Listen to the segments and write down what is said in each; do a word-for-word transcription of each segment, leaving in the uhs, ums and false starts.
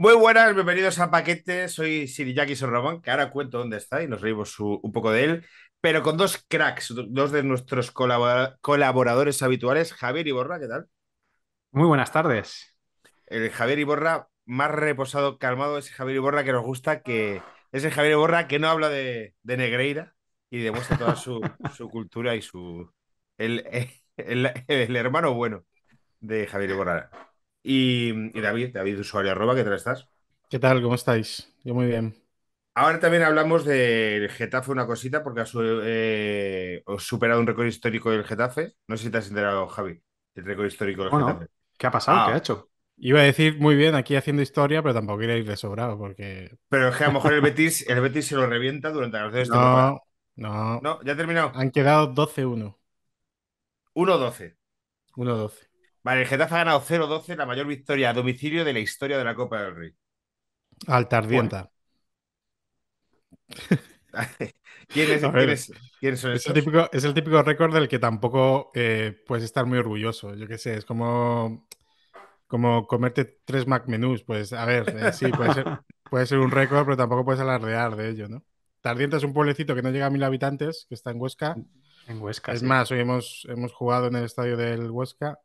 Muy buenas, bienvenidos a Paquete. Soy Iñaki San Román, que ahora cuento dónde está y nos reímos su, un poco de él, pero con dos cracks, dos de nuestros colaboradores habituales. Javier Iborra, ¿qué tal? Muy buenas tardes. El Javier Iborra más reposado, calmado, ese Javier Iborra que nos gusta, que es el Javier Iborra que no habla de, de Negreira y demuestra toda su, su cultura y su... El, el, el, el hermano bueno de Javier Iborra. Y, y David, David usuario arroba, ¿qué tal estás? ¿Qué tal? ¿Cómo estáis? Yo muy bien. Ahora también hablamos del Getafe, una cosita, porque has eh, superado un récord histórico del Getafe. No sé si te has enterado, Javi, el récord histórico del bueno, Getafe. ¿Qué ha pasado? Ah. ¿Qué ha hecho? Iba a decir muy bien aquí haciendo historia, pero tampoco quería ir de sobrado, porque... Pero es que a lo mejor el Betis, el Betis se lo revienta durante las veces. No, no. No, ya ha terminado. Han quedado doce uno. uno doce. uno doce. Vale, el Getafe ha ganado cero doce, la mayor victoria a domicilio de la historia de la Copa del Rey. Al Tardienta. Bueno. ¿Quién es, ¿quién es, quién son esos? Es el típico, es el típico récord del que tampoco eh, puedes estar muy orgulloso. Yo qué sé, es como, como comerte tres Mac Menús. Pues a ver, eh, sí, puede ser, puede ser un récord, pero tampoco puedes alardear de ello, ¿no? Tardienta es un pueblecito que no llega a mil habitantes, que está en Huesca. En Huesca, Es sí. más, hoy hemos, hemos jugado en el estadio del Huesca.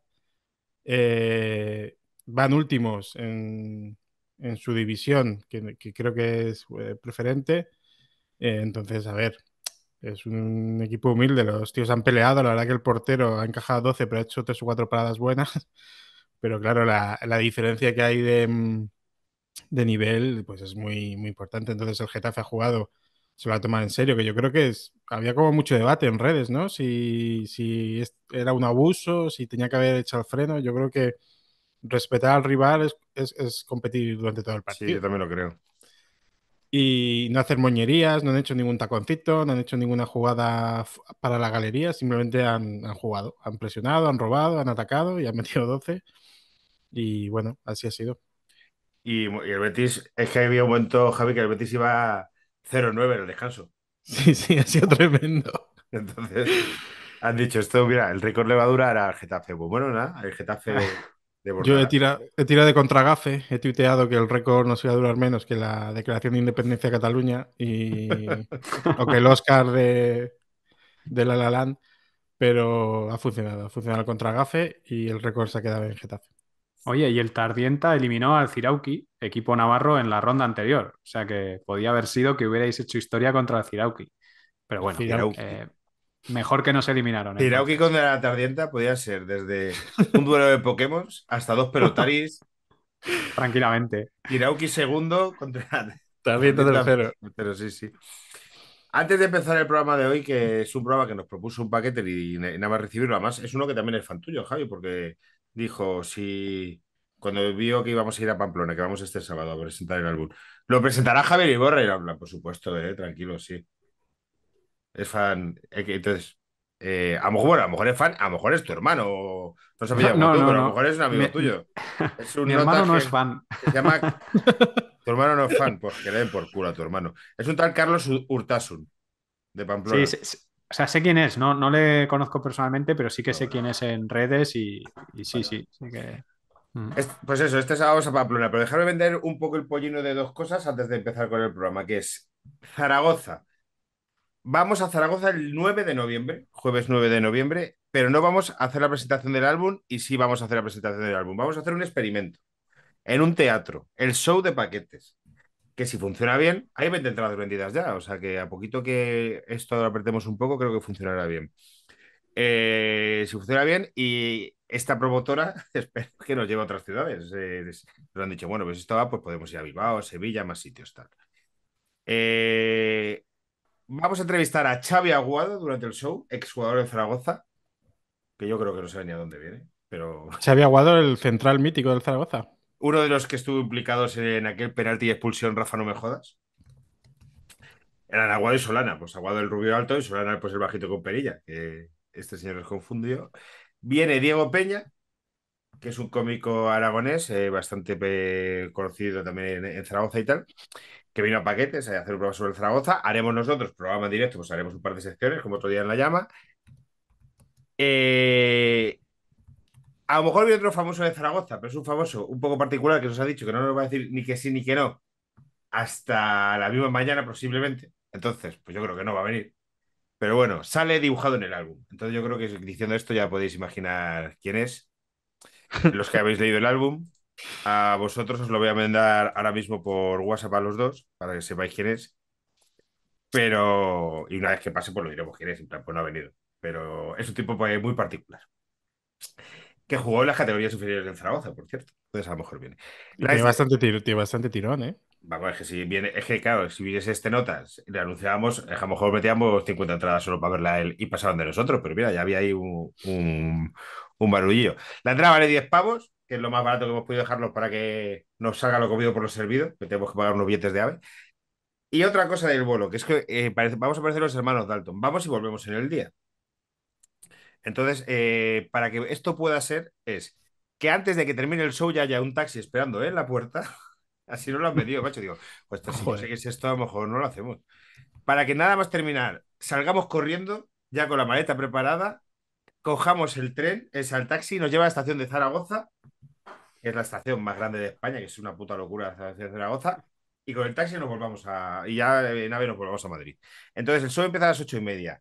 Eh, van últimos en, en su división, que, que creo que es eh, preferente. Eh, entonces, a ver, es un equipo humilde. Los tíos han peleado. La verdad que el portero ha encajado doce, pero ha hecho tres o cuatro paradas buenas. Pero claro, la, la diferencia que hay de, de nivel pues es muy, muy importante. Entonces el Getafe ha jugado, se lo ha tomado en serio, que yo creo que es, había como mucho debate en redes, ¿no? Si, si era un abuso, si tenía que haber hecho el freno. Yo creo que respetar al rival es, es, es competir durante todo el partido. Sí, yo también lo creo. Y no hacer moñerías, no han hecho ningún taconcito, no han hecho ninguna jugada para la galería, simplemente han, han jugado, han presionado, han robado, han atacado y han metido doce. Y bueno, así ha sido. Y, y el Betis, es que había un momento, Javi, que el Betis iba... cero nueve en el descanso. Sí, sí, ha sido tremendo. Entonces, han dicho esto, mira, el récord le va a durar al Getafe. Pues bueno, nada, el Getafe de Borja. Yo he tirado, he tirado de contragafe, he tuiteado que el récord no se iba a durar menos que la declaración de independencia de Cataluña y... o que el Oscar de, de La La Land, pero ha funcionado, ha funcionado el contragafe y el récord se ha quedado en Getafe. Oye, y el Tardienta eliminó al Cirauqui, equipo navarro, en la ronda anterior. O sea que podía haber sido que hubierais hecho historia contra el Cirauqui. Pero bueno, eh, mejor que nos eliminaron. Cirauqui contra la Tardienta podía ser desde un duelo de Pokémon hasta dos pelotaris. Tranquilamente. Irauki segundo contra la Tardienta tercero. Pero sí, sí. Antes de empezar el programa de hoy, que es un programa que nos propuso un paquete y, y nada más recibirlo, además es uno que también es fan tuyo, Javi, porque... Dijo, si cuando vio que íbamos a ir a Pamplona, que vamos este sábado a presentar el álbum, lo presentará Javier Iborra y habla, por supuesto, eh, tranquilo, sí. Es fan. Entonces, eh, a lo mejor, bueno, a lo mejor es fan, a lo mejor es tu hermano. No se ha pillado no, tú, no, pero no. A lo mejor es un amigo Mi, tuyo. Es un mi hermano no es fan. Se llama... Tu hermano no es fan, pues que le den por culo a tu hermano. Es un tal Carlos Urtasun, de Pamplona. Sí, sí, sí. O sea, sé quién es, no, no le conozco personalmente, pero sí que sé quién es en redes y, y sí, sí. sí que... Pues eso, este sábado es a Pamplona, pero dejarme vender un poco el pollino de dos cosas antes de empezar con el programa, que es Zaragoza. Vamos a Zaragoza el nueve de noviembre, jueves nueve de noviembre, pero no vamos a hacer la presentación del álbum y sí vamos a hacer la presentación del álbum. Vamos a hacer un experimento en un teatro, el show de Paquetes. Que si funciona bien, hay veinte entradas vendidas ya, o sea que a poquito que esto lo apretemos un poco, creo que funcionará bien. Eh, si funciona bien, y esta promotora espero que nos lleve a otras ciudades. Eh, nos han dicho, bueno, pues esto va, pues podemos ir a Bilbao, Sevilla, más sitios, tal. Eh, vamos a entrevistar a Xavi Aguado durante el show, exjugador de Zaragoza, que yo creo que no sabe ni a dónde viene, pero... Xavi Aguado, el central mítico del Zaragoza. Uno de los que estuvo implicados en aquel penalti y expulsión, Rafa, no me jodas. Eran Aguado y Solana. Pues Aguado el rubio alto y Solana pues el bajito con perilla. Que este señor los confundió. Viene Diego Peña, que es un cómico aragonés, eh, bastante eh, conocido también en, en Zaragoza y tal, que vino a Paquetes a hacer un programa sobre el Zaragoza. Haremos nosotros programa en directo, pues haremos un par de secciones, como otro día en La Llama. Eh... A lo mejor viene otro famoso de Zaragoza, pero es un famoso un poco particular que nos ha dicho que no nos va a decir ni que sí ni que no hasta la misma mañana posiblemente. Entonces, pues yo creo que no va a venir. Pero bueno, sale dibujado en el álbum. Entonces yo creo que diciendo esto ya podéis imaginar quién es. Los que habéis leído el álbum, a vosotros os lo voy a mandar ahora mismo por WhatsApp a los dos, para que sepáis quién es. Pero, y una vez que pase, pues lo diremos quién es, en plan, pues no ha venido. Pero es un tipo muy particular. Que jugó en las categorías inferiores en Zaragoza, por cierto. Entonces a lo mejor viene. La tiene, es... bastante tiro, tiene bastante tirón, ¿eh? Vamos, es que si viene, es que claro, si viniese este notas, le anunciábamos, a lo mejor metíamos cincuenta entradas solo para verla él y pasaban de nosotros, pero mira, ya había ahí un, un, un barullillo. La entrada vale diez pavos, que es lo más barato que hemos podido dejarlos para que nos salga lo comido por lo servido, que tenemos que pagar unos billetes de AVE. Y otra cosa del bolo, que es que eh, parece, vamos a parecer los hermanos Dalton, vamos y volvemos en el día. Entonces, eh, para que esto pueda ser, es que antes de que termine el show ya haya un taxi esperando ¿eh? en la puerta. Así no lo han pedido, macho. Digo, pues si no sé qué es esto, a lo mejor no lo hacemos. Para que nada más terminar, salgamos corriendo, ya con la maleta preparada, cojamos el tren, es al taxi, nos lleva a la estación de Zaragoza, que es la estación más grande de España, que es una puta locura la estación de Zaragoza, y con el taxi nos volvamos a... y ya en AVE nos volvamos a Madrid. Entonces, el show empieza a las ocho y media.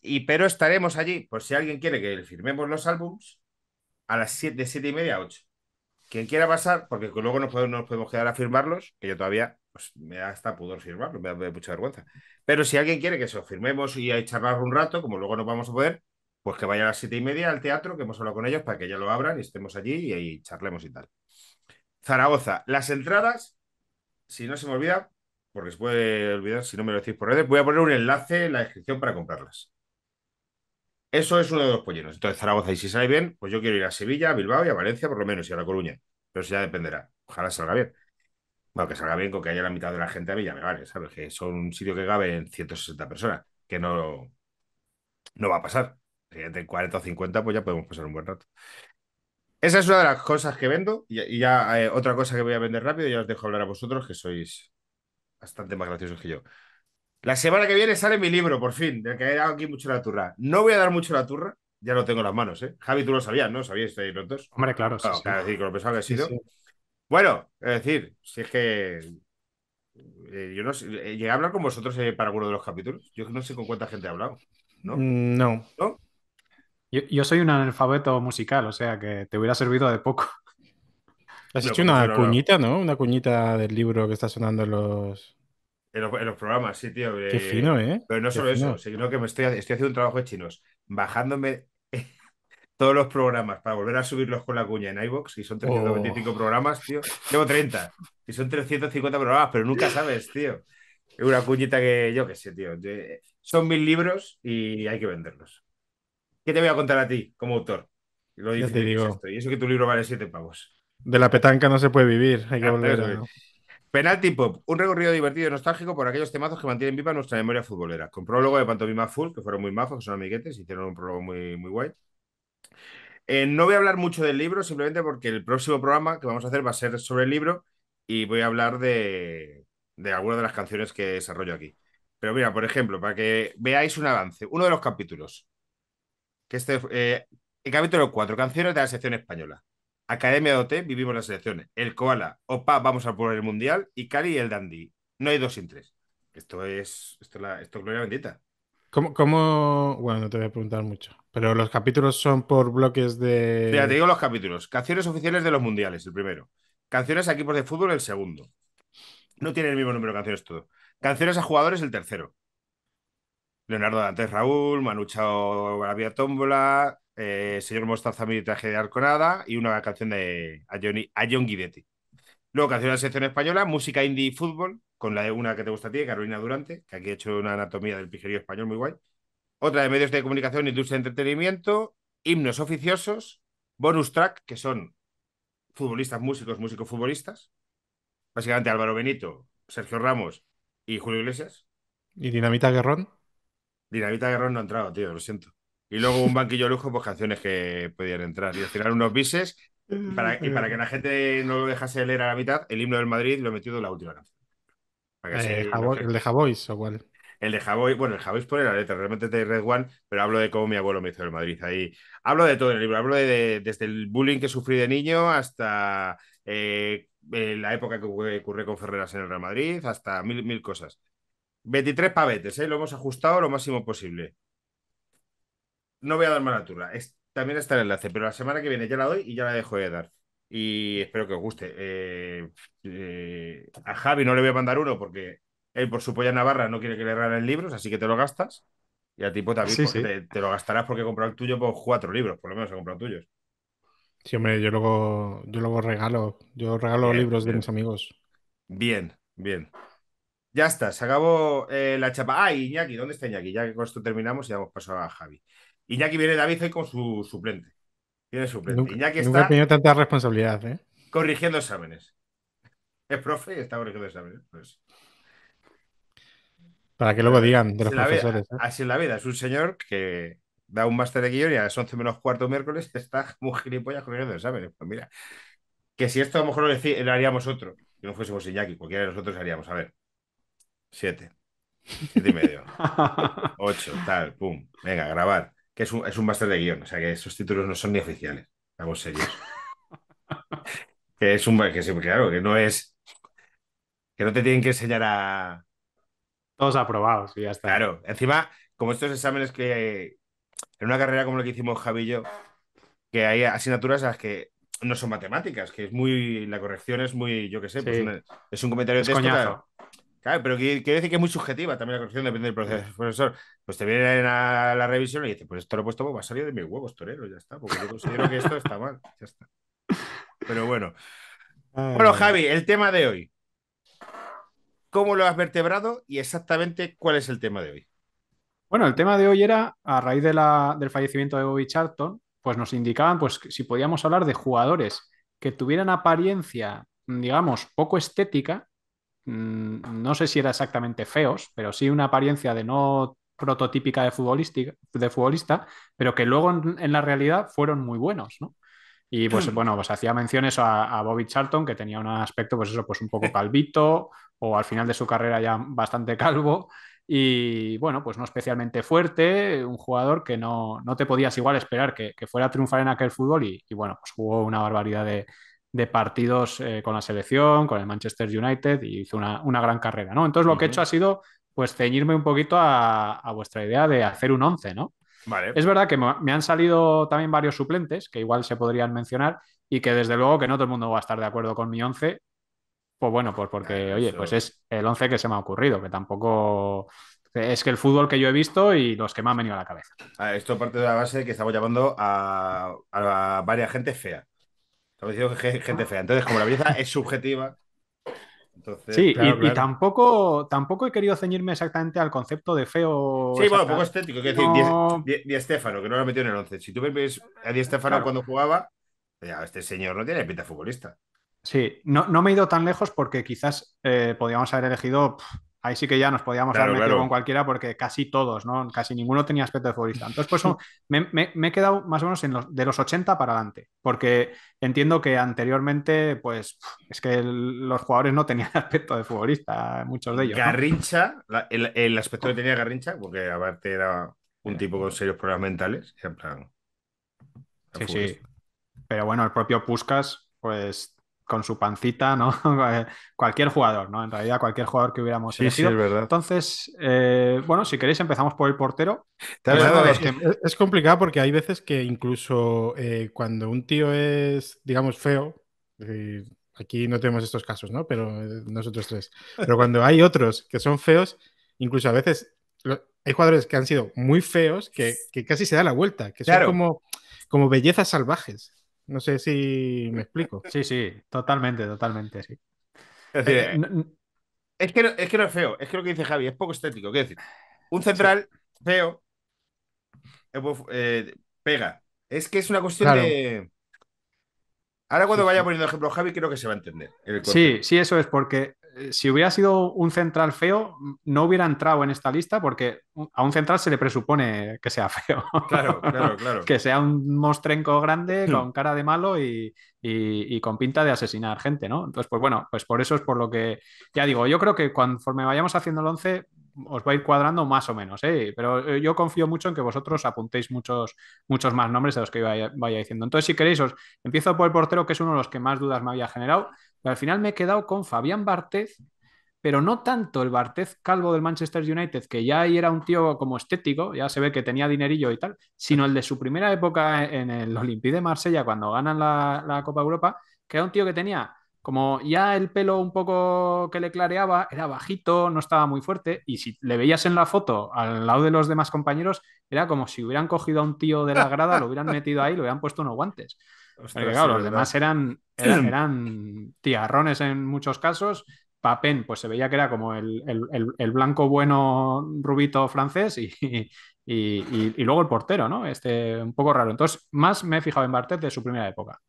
Y, pero estaremos allí, por si alguien quiere que firmemos los álbums, a las siete, de siete y media a ocho. Quien quiera pasar, porque luego nos podemos, nos podemos quedar a firmarlos, que yo todavía pues, me da hasta pudor firmarlos, me da, me da mucha vergüenza. Pero si alguien quiere que eso firmemos y charlar un rato, como luego nos vamos a poder, pues que vaya a las siete y media al teatro, que hemos hablado con ellos para que ya lo abran y estemos allí y ahí charlemos y tal. Zaragoza, las entradas, si no se me olvida, porque se puede olvidar si no me lo decís por redes, voy a poner un enlace en la descripción para comprarlas. Eso es uno de los pollenos. Entonces, Zaragoza, y si sale bien, pues yo quiero ir a Sevilla, a Bilbao y a Valencia, por lo menos, y a La Coruña. Pero eso ya dependerá. Ojalá salga bien. Bueno, que salga bien con que haya la mitad de la gente a mí ya me vale, ¿sabes? Que son un sitio que cabe en ciento sesenta personas, que no, no va a pasar. Si entre cuarenta o cincuenta, pues ya podemos pasar un buen rato. Esa es una de las cosas que vendo. Y, y ya eh, otra cosa que voy a vender rápido, ya os dejo hablar a vosotros, que sois bastante más graciosos que yo. La semana que viene sale mi libro, por fin, del que he dado aquí mucho la turra. No voy a dar mucho la turra, ya lo tengo en las manos, ¿eh? Javi, tú lo sabías, ¿no? ¿Sabíais los dos? Hombre, claro, sí, claro, sí. Claro, es decir, con lo pesado que ha sido. Sí, sí. Bueno, es decir, si es que... Eh, yo no sé, eh, llegué a hablar con vosotros eh, para alguno de los capítulos. Yo no sé con cuánta gente he hablado, ¿no? No. ¿No? Yo, yo soy un analfabeto musical, o sea que te hubiera servido de poco. Has no, hecho una no, cuñita, no. ¿no? Una cuñita del libro que está sonando en los... En los, en los programas, sí, tío. Qué eh, fino, ¿eh? Pero no Qué solo fino. eso, sino que me estoy, estoy haciendo un trabajo de chinos, bajándome todos los programas para volver a subirlos con la cuña en iVoox, y son trescientos veinticinco oh. programas, tío. Llevo treinta, y son trescientos cincuenta programas, pero nunca sabes, tío. Es una cuñita que yo qué sé, tío. Son mil libros y hay que venderlos. ¿Qué te voy a contar a ti como autor? Lo ya te digo. Es esto, y eso que tu libro vale siete pavos. De la petanca no se puede vivir, hay que ah, volver a... Penalty Pop, un recorrido divertido y nostálgico por aquellos temazos que mantienen viva nuestra memoria futbolera. Con prólogo de Pantomima Full, que fueron muy majos, que son amiguetes, hicieron un prólogo muy, muy guay. Eh, no voy a hablar mucho del libro, simplemente porque el próximo programa que vamos a hacer va a ser sobre el libro y voy a hablar de, de algunas de las canciones que desarrollo aquí. Pero mira, por ejemplo, para que veáis un avance, uno de los capítulos, que este, eh, el capítulo cuatro, canciones de la sección española. Academia de O T, vivimos las elecciones. El Koala, Opa, vamos a por el Mundial. Y Cali y el Dandy. No hay dos sin tres. Esto es, esto es, la, esto es gloria bendita. ¿Cómo, ¿Cómo? Bueno, no te voy a preguntar mucho. Pero los capítulos son por bloques de... Mira, te digo los capítulos. Canciones oficiales de los mundiales, el primero. Canciones a equipos de fútbol, el segundo. No tiene el mismo número de canciones todo. Canciones a jugadores, el tercero. Leonardo Dantes, Raúl, Manu Chao, Galavia Tómbola... Eh, señor Mostaza, mi traje de Arconada, y una canción de a, Johnny, a John Guidetti. Luego, canción de la sección española, música indie y fútbol, con la de una que te gusta a ti, Carolina Durante, que aquí ha hecho una anatomía del pijerío español muy guay. Otra de medios de comunicación, industria de entretenimiento, himnos oficiosos, bonus track, que son futbolistas, músicos, músicos futbolistas. Básicamente Álvaro Benito, Sergio Ramos y Julio Iglesias. ¿Y Dinamita Guerrón? Dinamita Guerrón no ha entrado, tío, lo siento. Y luego un banquillo lujo, pues canciones que podían entrar. Y al final unos bises. Y para, y para que la gente no lo dejase leer a la mitad, el himno del Madrid lo he metido en la última canción. Eh, Jabois, ¿el de Jabois o cuál? El de Jabois, bueno, el Jabois por el Atleti, realmente es de Red One, pero hablo de cómo mi abuelo me hizo el Madrid. Ahí hablo de todo en el libro, hablo de, de, desde el bullying que sufrí de niño hasta eh, la época que ocurrió con Ferreras en el Real Madrid, hasta mil, mil cosas. veintitrés pavetes, ¿eh? Lo hemos ajustado lo máximo posible. No voy a dar más altura, es, también está el enlace, pero la semana que viene ya la doy y ya la dejo de dar. Y espero que os guste. Eh, eh, a Javi no le voy a mandar uno porque él por su polla navarra no quiere que le regalen libros, así que te lo gastas. Y a ti, pues, David, sí, pues, sí. Te, te lo gastarás porque he comprado el tuyo por cuatro libros, por lo menos he comprado tuyos. Sí, hombre, yo luego, yo luego regalo, yo regalo bien, libros bien. de mis amigos. Bien, bien. Ya está, se acabó eh, la chapa. Ah, Iñaki, ¿dónde está Iñaki? Ya que con esto terminamos y damos paso a Javi. Iñaki viene David hoy con su suplente. Tiene suplente. Nunca, Iñaki está... Nunca he tenido tanta responsabilidad, ¿eh? Corrigiendo exámenes. Es profe y está corrigiendo exámenes. Pues. Para que luego digan de los profesores. Vida, ¿eh? Así es la vida. Es un señor que da un máster de guión y a las once menos cuarto miércoles está muy gilipollas corrigiendo exámenes. Pues mira, que si esto a lo mejor lo, decí, lo haríamos otro, que no fuésemos Iñaki, cualquiera de nosotros haríamos. A ver. Siete. Siete y medio. Ocho, tal, pum. Venga, grabar. Que es un, es un máster de guión, o sea que esos títulos no son ni oficiales, estamos serios. Que es un que claro, que no es que no te tienen que enseñar a todos aprobados y ya está. Claro, encima, como estos exámenes que en una carrera como la que hicimos Javi y yo, que hay asignaturas a las que no son matemáticas, que es muy, la corrección es muy, yo qué sé, sí. pues una, es un comentario es de texto, coñazo. Claro. Claro, pero quiero decir que es muy subjetiva también la corrección, depende del profesor. Pues te vienen a la revisión y dices, pues esto lo he puesto, pues va a salir de mis huevos, torero, ya está, porque yo considero que esto está mal, ya está. Pero bueno. Bueno, Javi, el tema de hoy. ¿Cómo lo has vertebrado y exactamente cuál es el tema de hoy? Bueno, el tema de hoy era, a raíz de la, del fallecimiento de Bobby Charlton, pues nos indicaban pues si podíamos hablar de jugadores que tuvieran apariencia, digamos, poco estética, no sé si era exactamente feos, pero sí una apariencia de no prototípica de, futbolística, de futbolista, pero que luego en, en la realidad fueron muy buenos, ¿no? Y pues bueno, pues hacía menciones a, a Bobby Charlton, que tenía un aspecto, pues eso, pues un poco calvito, o al final de su carrera ya bastante calvo, y bueno, pues no especialmente fuerte, un jugador que no, no te podías igual esperar que, que fuera a triunfar en aquel fútbol, y, y bueno, pues jugó una barbaridad de... de partidos eh, con la selección, con el Manchester United, y hizo una, una gran carrera, ¿no? Entonces lo uh-huh. que he hecho ha sido, pues, ceñirme un poquito a, a vuestra idea de hacer un once, ¿no? Vale. Es verdad que me, me han salido también varios suplentes, que igual se podrían mencionar, y que desde luego que no todo el mundo va a estar de acuerdo con mi once, pues bueno, pues porque, ah, oye, pues es el once que se me ha ocurrido, que tampoco... Es que el fútbol que yo he visto y los que me han venido a la cabeza. A ver, esto parte de la base que estamos llamando a, a varias gente fea. Estamos diciendo que gente fea. Entonces, como la belleza es subjetiva... Entonces, sí, claro, y, claro. y tampoco, tampoco he querido ceñirme exactamente al concepto de feo... Sí, bueno, poco estético. Quiero no... decir, Di Stéfano, que no lo ha metido en el once. Si tú ves a Di Stéfano claro. cuando jugaba, ya, este señor no tiene pinta futbolista. Sí, no, no me he ido tan lejos porque quizás eh, podíamos haber elegido... Pff, ahí sí que ya nos podíamos claro, haber metido claro. con cualquiera porque casi todos, ¿no? Casi ninguno tenía aspecto de futbolista. Entonces, pues me, me, me he quedado más o menos en los, de los ochenta para adelante, porque entiendo que anteriormente, pues, es que el, los jugadores no tenían aspecto de futbolista, muchos de ellos. ¿No? Garrincha, la, el, el aspecto que tenía Garrincha, porque aparte era un tipo con serios problemas mentales, en plan... Sí, sí. Pero bueno, el propio Puskás, pues... con su pancita, ¿no? Cualquier jugador, ¿no? En realidad, cualquier jugador que hubiéramos sí, elegido. Sí, es verdad. Entonces, eh, bueno, si queréis empezamos por el portero. Claro, es, que... es, es complicado porque hay veces que incluso eh, cuando un tío es, digamos, feo, eh, aquí no tenemos estos casos, ¿no? Pero eh, nosotros tres. Pero cuando hay otros que son feos, incluso a veces lo, hay jugadores que han sido muy feos que, que casi se da la vuelta, que claro. son como, como bellezas salvajes. No sé si me explico. Sí, sí, totalmente, totalmente. Sí. Es, decir, eh, no, es, que no, es que no es feo, es que lo que dice Javi es poco estético. Quiero decir, un central sí. feo eh, pega. Es que es una cuestión claro. de... Ahora cuando sí, vaya poniendo ejemplo Javi creo que se va a entender. El sí, sí, eso es porque si hubiera sido un central feo no hubiera entrado en esta lista porque a un central se le presupone que sea feo. Claro, claro, claro. Que sea un mostrenco grande con cara de malo y, y, y con pinta de asesinar gente, ¿no? Entonces, pues bueno, pues por eso es por lo que... Ya digo, yo creo que conforme vayamos haciendo el once os va a ir cuadrando más o menos, ¿eh? Pero yo confío mucho en que vosotros apuntéis muchos, muchos más nombres de los que vaya, vaya diciendo. Entonces, si queréis, os empiezo por el portero, que es uno de los que más dudas me había generado, pero al final me he quedado con Fabián Barthez, pero no tanto el Barthez calvo del Manchester United, que ya ahí era un tío como estético, ya se ve que tenía dinerillo y tal, sino el de su primera época en el Olympique de Marsella, cuando ganan la, la Copa Europa, que era un tío que tenía como ya el pelo un poco que le clareaba, era bajito, no estaba muy fuerte, y si le veías en la foto al lado de los demás compañeros, era como si hubieran cogido a un tío de la grada, lo hubieran metido ahí, le hubieran puesto unos guantes. Ostras, porque claro, sí, los demás eran, eran, eran tiarrones en muchos casos. Papén, pues se veía que era como el, el, el blanco bueno rubito francés y, y, y, y luego el portero, ¿no? Este, un poco raro. Entonces, más me he fijado en Barthez de su primera época.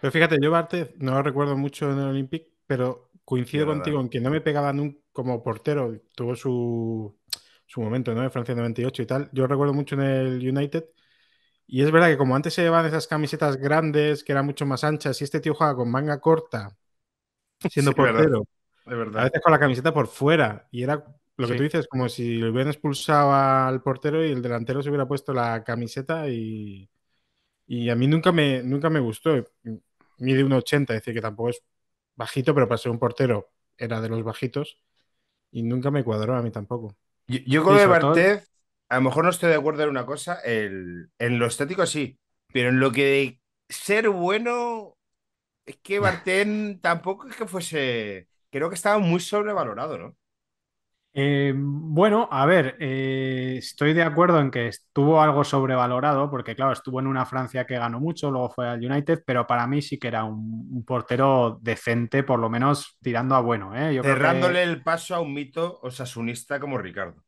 Pero fíjate, yo Barthez no lo recuerdo mucho en el Olympique, pero coincido contigo en que no me pegaba nunca como portero. Tuvo su, su momento, ¿no? En Francia noventa y ocho y tal. Yo recuerdo mucho en el United. Y es verdad que como antes se llevaban esas camisetas grandes, que eran mucho más anchas, y este tío jugaba con manga corta, siendo sí, portero, de verdad. A veces con la camiseta por fuera. Y era lo que sí. tú dices, como si lo hubieran expulsado al portero y el delantero se hubiera puesto la camiseta y... Y a mí nunca me, nunca me gustó. Mide uno ochenta, es decir, que tampoco es bajito, pero para ser un portero era de los bajitos y nunca me cuadró a mí tampoco. Yo, yo con lo de Barthez, a lo mejor no estoy de acuerdo en una cosa, el, en lo estético sí, pero en lo que de ser bueno, es que Barthez tampoco es que fuese, creo que estaba muy sobrevalorado, ¿no? Eh, bueno, a ver, eh, estoy de acuerdo en que estuvo algo sobrevalorado, porque claro, estuvo en una Francia que ganó mucho, luego fue al United, pero para mí sí que era un, un portero decente, por lo menos tirando a bueno, ¿eh? Yo Cerrándole creo que... el paso a un mito osasunista como Ricardo.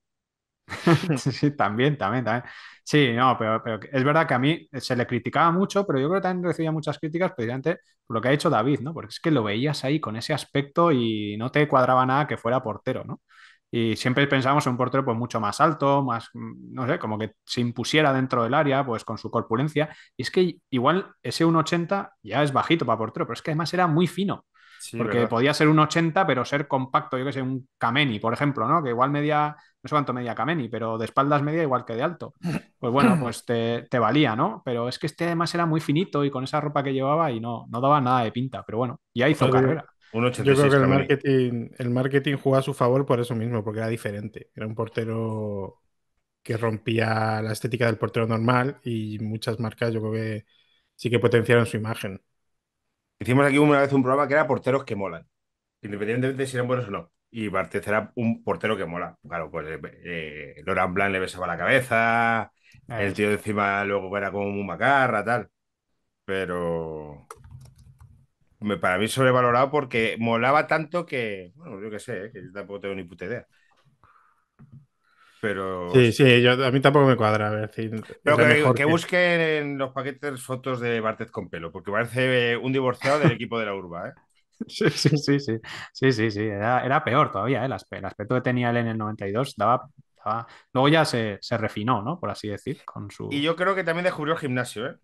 Sí, también, también, también. Sí, no, pero, pero es verdad que a mí se le criticaba mucho, pero yo creo que también recibía muchas críticas precisamente por lo que ha hecho David, ¿no? Porque es que lo veías ahí con ese aspecto y no te cuadraba nada que fuera portero, ¿no? Y siempre pensábamos en un portero pues mucho más alto, más, no sé, como que se impusiera dentro del área, pues con su corpulencia. Y es que igual ese uno ochenta ya es bajito para portero, pero es que además era muy fino. Sí, porque ¿verdad? Podía ser uno ochenta, pero ser compacto, yo que sé, un Kameni, por ejemplo, ¿no? Que igual media, no sé cuánto media Kameni, pero de espaldas media igual que de alto. Pues bueno, pues te, te valía, ¿no? Pero es que este además era muy finito y con esa ropa que llevaba y no, no daba nada de pinta. Pero bueno, ya hizo carrera. uno ochenta y seis, yo creo que el marketing, el marketing jugó a su favor por eso mismo, porque era diferente. Era un portero que rompía la estética del portero normal y muchas marcas yo creo que sí que potenciaron su imagen. Hicimos aquí una vez un programa que era porteros que molan, independientemente de si eran buenos o no. Y Barthez era un portero que mola. Claro, pues eh, Laurent Blanc le besaba la cabeza, el tío de encima luego era como un macarra, tal. Pero... para mí sobrevalorado porque molaba tanto que, bueno, yo qué sé, ¿eh? Que yo tampoco tengo ni puta idea. Pero... Sí, sí, yo, a mí tampoco me cuadra. A ver si pero que, que, que busquen en los paquetes fotos de Barthez con pelo, porque parece un divorciado del equipo de la Urba, ¿eh? Sí, sí, sí, sí, sí, sí, sí. Era, era peor todavía, ¿eh? El aspecto que tenía él en el noventa y dos daba... daba... Luego ya se, se refinó, ¿no? Por así decir, con su... Y yo creo que también descubrió el gimnasio, ¿eh?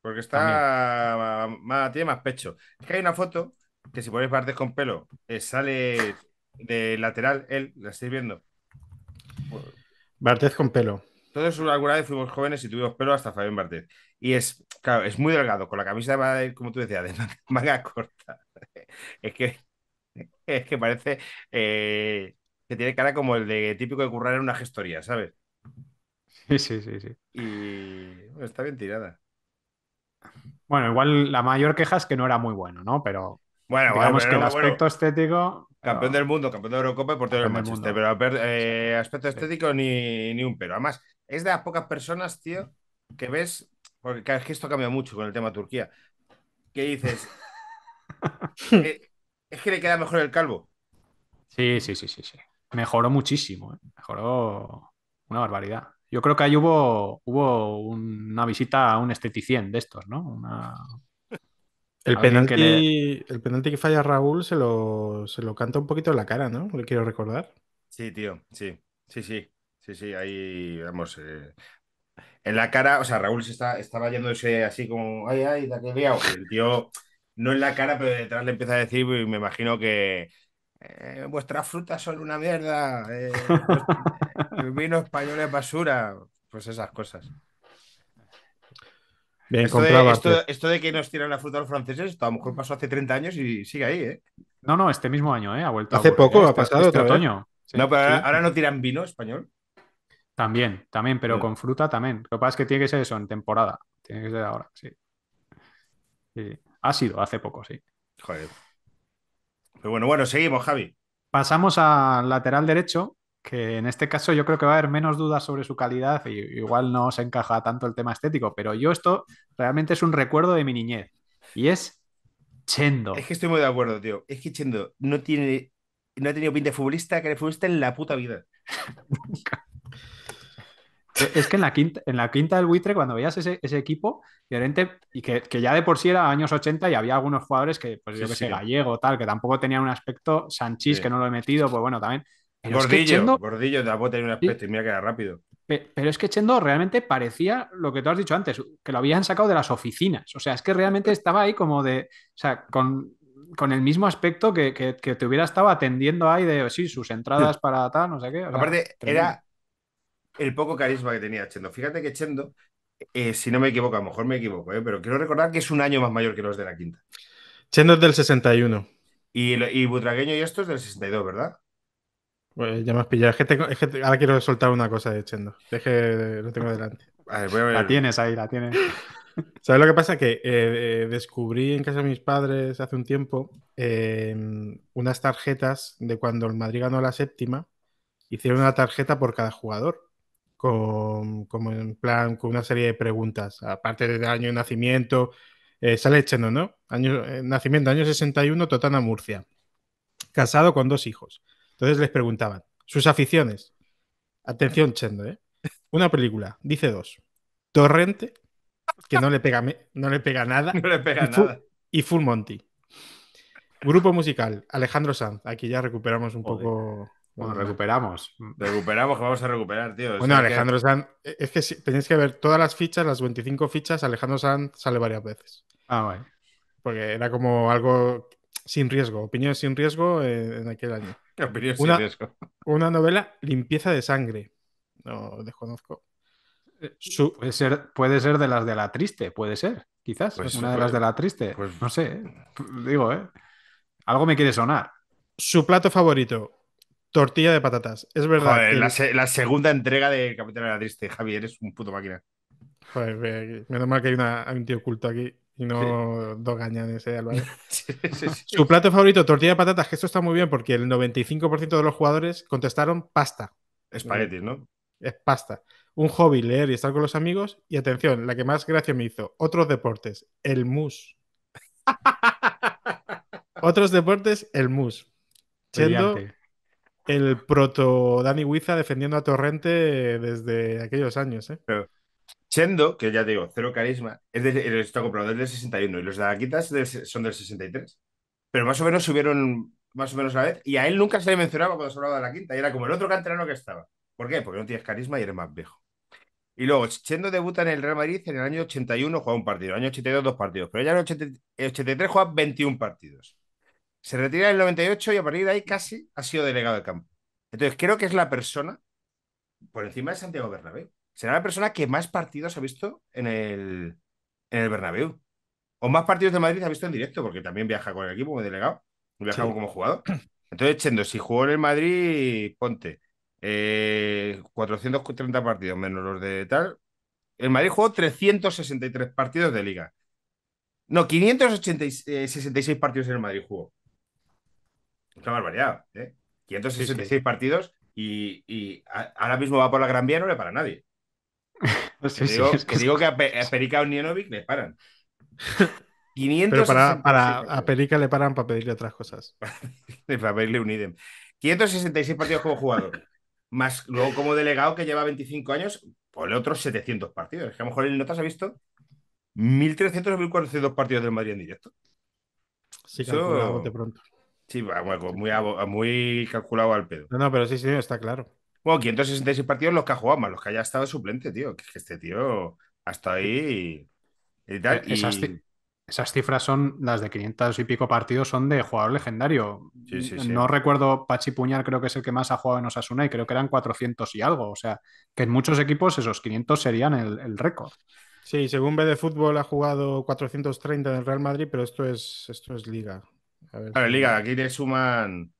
Porque está más, tiene más pecho. Es que hay una foto que si ponéis Barthez con pelo, eh, sale de lateral, él, la estáis viendo. Barthez con pelo. Todos alguna vez fuimos jóvenes y tuvimos pelo hasta Fabián Barthez. Y es, claro, es muy delgado, con la camisa, de, como tú decías, de manga, manga corta. Es que, es que parece eh, que tiene cara como el de típico de currar en una gestoría, ¿sabes? Sí, sí, sí, sí. Y bueno, está bien tirada. Bueno, igual la mayor queja es que no era muy bueno, ¿no? Pero bueno, digamos bueno, que el aspecto bueno. estético... Campeón pero... del mundo, campeón de Eurocopa y portero del Manchester, mundo. Pero eh, aspecto sí. estético ni, ni un pero. Además, es de las pocas personas, tío, que ves... Porque es que esto ha cambiado mucho con el tema Turquía. ¿Qué dices? eh, es que le queda mejor el calvo. Sí, sí, sí, sí, sí. Mejoró muchísimo, ¿eh? Mejoró una barbaridad. Yo creo que ahí hubo, hubo una visita a un esteticien de estos, ¿no? Una... El, penalti, le... el penalti que falla Raúl se lo, se lo canta un poquito en la cara, ¿no? Le quiero recordar. Sí, tío, sí, sí, sí, sí, sí, ahí, vamos, eh... en la cara, o sea, Raúl se está, estaba yéndose así como, ay, ay, la que he liado. El tío, no en la cara, pero detrás le empieza a decir, me imagino que eh, vuestras frutas son una mierda, eh, el vino español es basura, pues esas cosas. Bien, esto, de, esto, esto de que nos tiran la fruta a los franceses, esto a lo mejor pasó hace treinta años y sigue ahí, ¿eh? No, no, este mismo año, ¿eh? Ha vuelto. Hace a poco, este, ha pasado este otoño. Sí, no, pero sí. ahora, ahora no tiran vino español. También, también, pero bueno, con fruta también. Lo que pasa es que tiene que ser eso, en temporada. Tiene que ser ahora, sí. sí. Ha sido hace poco, sí. Joder. Pero bueno, bueno, seguimos, Javi. Pasamos al lateral derecho, que en este caso yo creo que va a haber menos dudas sobre su calidad, y igual no se encaja tanto el tema estético, pero yo esto realmente es un recuerdo de mi niñez, y es Chendo. Es que estoy muy de acuerdo, tío. Es que Chendo no tiene, no ha tenido pinta de futbolista, que de futbolista en la puta vida. Es que en la quinta, en la quinta del buitre, cuando veías ese, ese equipo, y que, que ya de por sí era años ochenta y había algunos jugadores que, pues yo sí, que sí. sé, gallego, tal, que tampoco tenían un aspecto, Sanchís, sí. que no lo he metido, pues bueno, también. Pero Gordillo, es que Chendo... Gordillo tampoco tenía un aspecto, y mira que era rápido. Pero es que Chendo realmente parecía lo que tú has dicho antes, que lo habían sacado de las oficinas. O sea, es que realmente estaba ahí como de... O sea, con, con el mismo aspecto que, que, que te hubiera estado atendiendo ahí de, sí, sus entradas para tal, no sé qué. O sea, aparte, tremendo. Era el poco carisma que tenía Chendo. Fíjate que Chendo, eh, si no me equivoco, a lo mejor me equivoco, eh, pero quiero recordar que es un año más mayor que los de la quinta. Chendo es del sesenta y uno. Y, y Butragueño y esto es del sesenta y dos, ¿verdad? Pues ya me has pillado. Es que, tengo, es que te, ahora quiero soltar una cosa de Chendo. Es que lo tengo delante. Vale, voy a ver. La tienes ahí, la tienes. ¿Sabes lo que pasa? Que eh, descubrí en casa de mis padres hace un tiempo eh, unas tarjetas de cuando el Madrid ganó la séptima. Hicieron una tarjeta por cada jugador. Con, como en plan, con una serie de preguntas. Aparte del año de nacimiento. Eh, sale Chendo, ¿no? Año, eh, nacimiento, año sesenta y uno, Totana, Murcia. Casado con dos hijos. Entonces les preguntaban, sus aficiones, atención Chendo, ¿eh? Una película, dice dos, Torrente, que no le pega, me... no le pega nada, no le pega y, fu... nada. Y Full Monty. Grupo musical, Alejandro Sanz, aquí ya recuperamos un Joder. poco... Bueno, recuperamos. Recuperamos, que vamos a recuperar, tío. Bueno, o sea, Alejandro que... Sanz, es que si, tenéis que ver todas las fichas, las veinticinco fichas, Alejandro Sanz sale varias veces. Ah, vale. Porque era como algo... Sin riesgo, opinión sin riesgo en aquel año. ¿Qué opinión una, sin riesgo? Una novela, Limpieza de Sangre. No, desconozco. Su... Puede ser, puede ser de las de la triste, puede ser, quizás. Pues, una de pues, las de la triste. Pues, no sé, ¿eh? Digo, ¿eh? Algo me quiere sonar. Su plato favorito, tortilla de patatas. Es verdad. Joder, que... la, se la segunda entrega de Capitán de la Triste. Javi, eres un puto máquina. Joder, menos mal que hay, una, hay un tío oculto aquí. Y no sí. dos gañanes, ¿eh, Álvaro? Sí, sí, sí. Su plato favorito, tortilla de patatas, que esto está muy bien porque el noventa y cinco por ciento de los jugadores contestaron pasta. Espaguetis, ¿no? Es pasta. Un hobby, leer y estar con los amigos. Y atención, la que más gracia me hizo, otros deportes, el mus. Otros deportes, el mus. Siendo el proto Dani Huiza defendiendo a Torrente desde aquellos años, ¿eh? Pero... Chendo, que ya te digo, cero carisma, es de, está comprado desde el sesenta y uno y los de la quinta son del sesenta y tres. Pero más o menos subieron más o menos a la vez y a él nunca se le mencionaba cuando se hablaba de la quinta y era como el otro canterano que estaba. ¿Por qué? Porque no tienes carisma y eres más viejo. Y luego, Chendo debuta en el Real Madrid en el año ochenta y uno, juega un partido, en el año ochenta y dos, dos partidos, pero ya en el ochenta, ochenta y tres juega veintiún partidos. Se retira en el noventa y ocho y a partir de ahí casi ha sido delegado de campo. Entonces creo que es la persona por encima de Santiago Bernabéu. Será la persona que más partidos ha visto en el, en el Bernabéu. O más partidos de Madrid ha visto en directo, porque también viaja con el equipo como delegado, viaja sí. como jugador. Entonces, Chendo, si jugó en el Madrid, ponte eh, cuatrocientos treinta partidos menos los de tal. El Madrid jugó trescientos sesenta y tres partidos de liga. No, quinientos sesenta y seis partidos en el Madrid jugó. Está mal variado, ¿eh? quinientos sesenta y seis sí, sí. partidos y, y a, ahora mismo va por la Gran Vía, no le para nadie. Sí, que digo, sí, es que, que, digo que a, Pe a Perica Unienovic le paran. Pero para, para a Perica le paran para pedirle otras cosas. Para pedirle un idem. quinientos sesenta y seis partidos como jugador. Más luego como delegado que lleva veinticinco años, por otros setecientos partidos. Es que a lo mejor el Notas ha visto mil trescientos o mil cuatrocientos partidos del Madrid en directo. Sí, calculado de pronto. Sí, bueno, muy, muy calculado al pedo. No, no, pero sí, sí, está claro. Bueno, quinientos sesenta y seis partidos los que ha jugado más, los que haya estado suplente, tío. Que este tío ha estado ahí y, y tal. Es, y... esas cifras son las de quinientos y pico partidos, son de jugador legendario. Sí, sí, sí. No recuerdo, Pachi Puñal creo que es el que más ha jugado en Osasuna y creo que eran cuatrocientos y algo. O sea, que en muchos equipos esos quinientos serían el, el récord. Sí, según B de Fútbol ha jugado cuatrocientos treinta en el Real Madrid, pero esto es, esto es Liga. A ver, claro, Liga, aquí le suman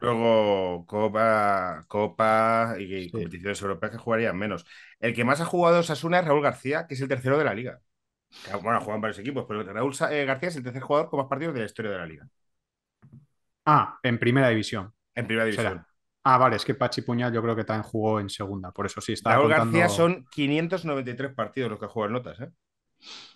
luego Copa, Copa y sí. competiciones europeas que jugarían menos. El que más ha jugado Osasuna es Raúl García, que es el tercero de la Liga. Bueno, juegan varios equipos, pero Raúl García es el tercer jugador con más partidos de la historia de la Liga. Ah, en Primera División. En Primera División. Será. Ah, vale, es que Pachi Puñal yo creo que también jugó en Segunda, por eso sí estaba Raúl contando... García son quinientos noventa y tres partidos los que ha jugado en Notas, ¿eh?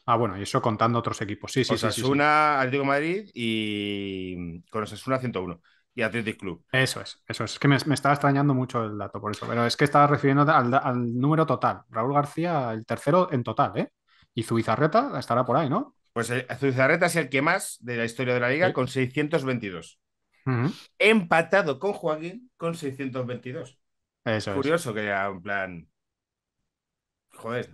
Ah, bueno, y eso contando otros equipos. Sí, sí, Osasuna, sí. Osasuna, sí. Atlético de Madrid y con Osasuna ciento uno. Y Athletic Club. Eso es, eso es. Es que me, me estaba extrañando mucho el dato por eso, pero es que estaba refiriendo al, al número total. Raúl García, el tercero en total, ¿eh? Y Zubizarreta estará por ahí, ¿no? Pues el, Zubizarreta es el que más de la historia de la Liga, ¿sí? Con seiscientos veintidós. Uh-huh. Empatado con Joaquín con seiscientos veintidós. Eso es. Curioso que ya, en plan... Joder,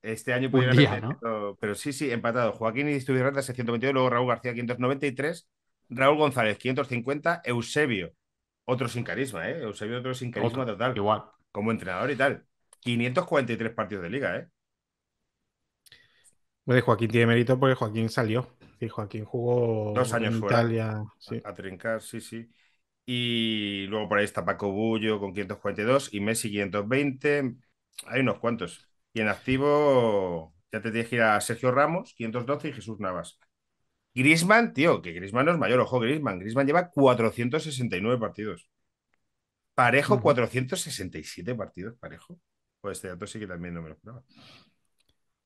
este año pudiera haber... ¿no? Pero, pero sí, sí, empatado. Joaquín y Zubizarreta seiscientos veintidós, luego Raúl García quinientos noventa y tres, Raúl González quinientos cincuenta, Eusebio, otro sin carisma, ¿eh? Eusebio, otro sin carisma otro, total. Igual. Como entrenador y tal. quinientos cuarenta y tres partidos de Liga, ¿eh? Bueno, Joaquín tiene mérito porque Joaquín salió. Sí, Joaquín jugó dos años en fuera. Italia. Sí. A, a trincar, sí, sí. Y luego por ahí está Paco Bullo con quinientos cuarenta y dos y Messi quinientos veinte. Hay unos cuantos. Y en activo ya te tienes que ir a Sergio Ramos, quinientos doce y Jesús Navas. Griezmann, tío, que Griezmann no es mayor. Ojo, Griezmann. Griezmann lleva cuatrocientos sesenta y nueve partidos. Parejo, uh-huh. cuatrocientos sesenta y siete partidos, Parejo. Pues este dato sí que también no me lo esperaba.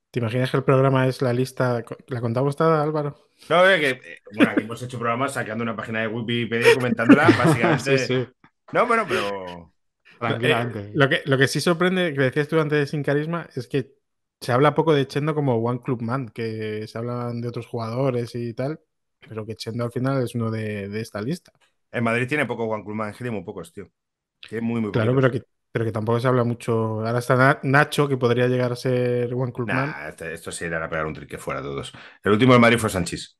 ¿Te imaginas que el programa es la lista? ¿La contamos toda, Álvaro? No, es que bueno, aquí hemos hecho programas sacando una página de Wikipedia y comentándola, básicamente. Sí, sí. No, bueno, pero... Tranquilamente. Eh, lo, que, lo que sí sorprende, que decías tú antes de Sin Carisma, es que se habla poco de Chendo como One Club Man, que se hablan de otros jugadores y tal, pero que Chendo al final es uno de, de esta lista. En Madrid tiene poco One Club Man, tiene muy pocos, tío. Tiene muy, muy pocos. Claro, pero que... Pero que tampoco se habla mucho. Ahora está Nacho, que podría llegar a ser One Club Man. Nah, esto, esto se irán a pegar un trique fuera todos. El último de Madrid fue Sanchís.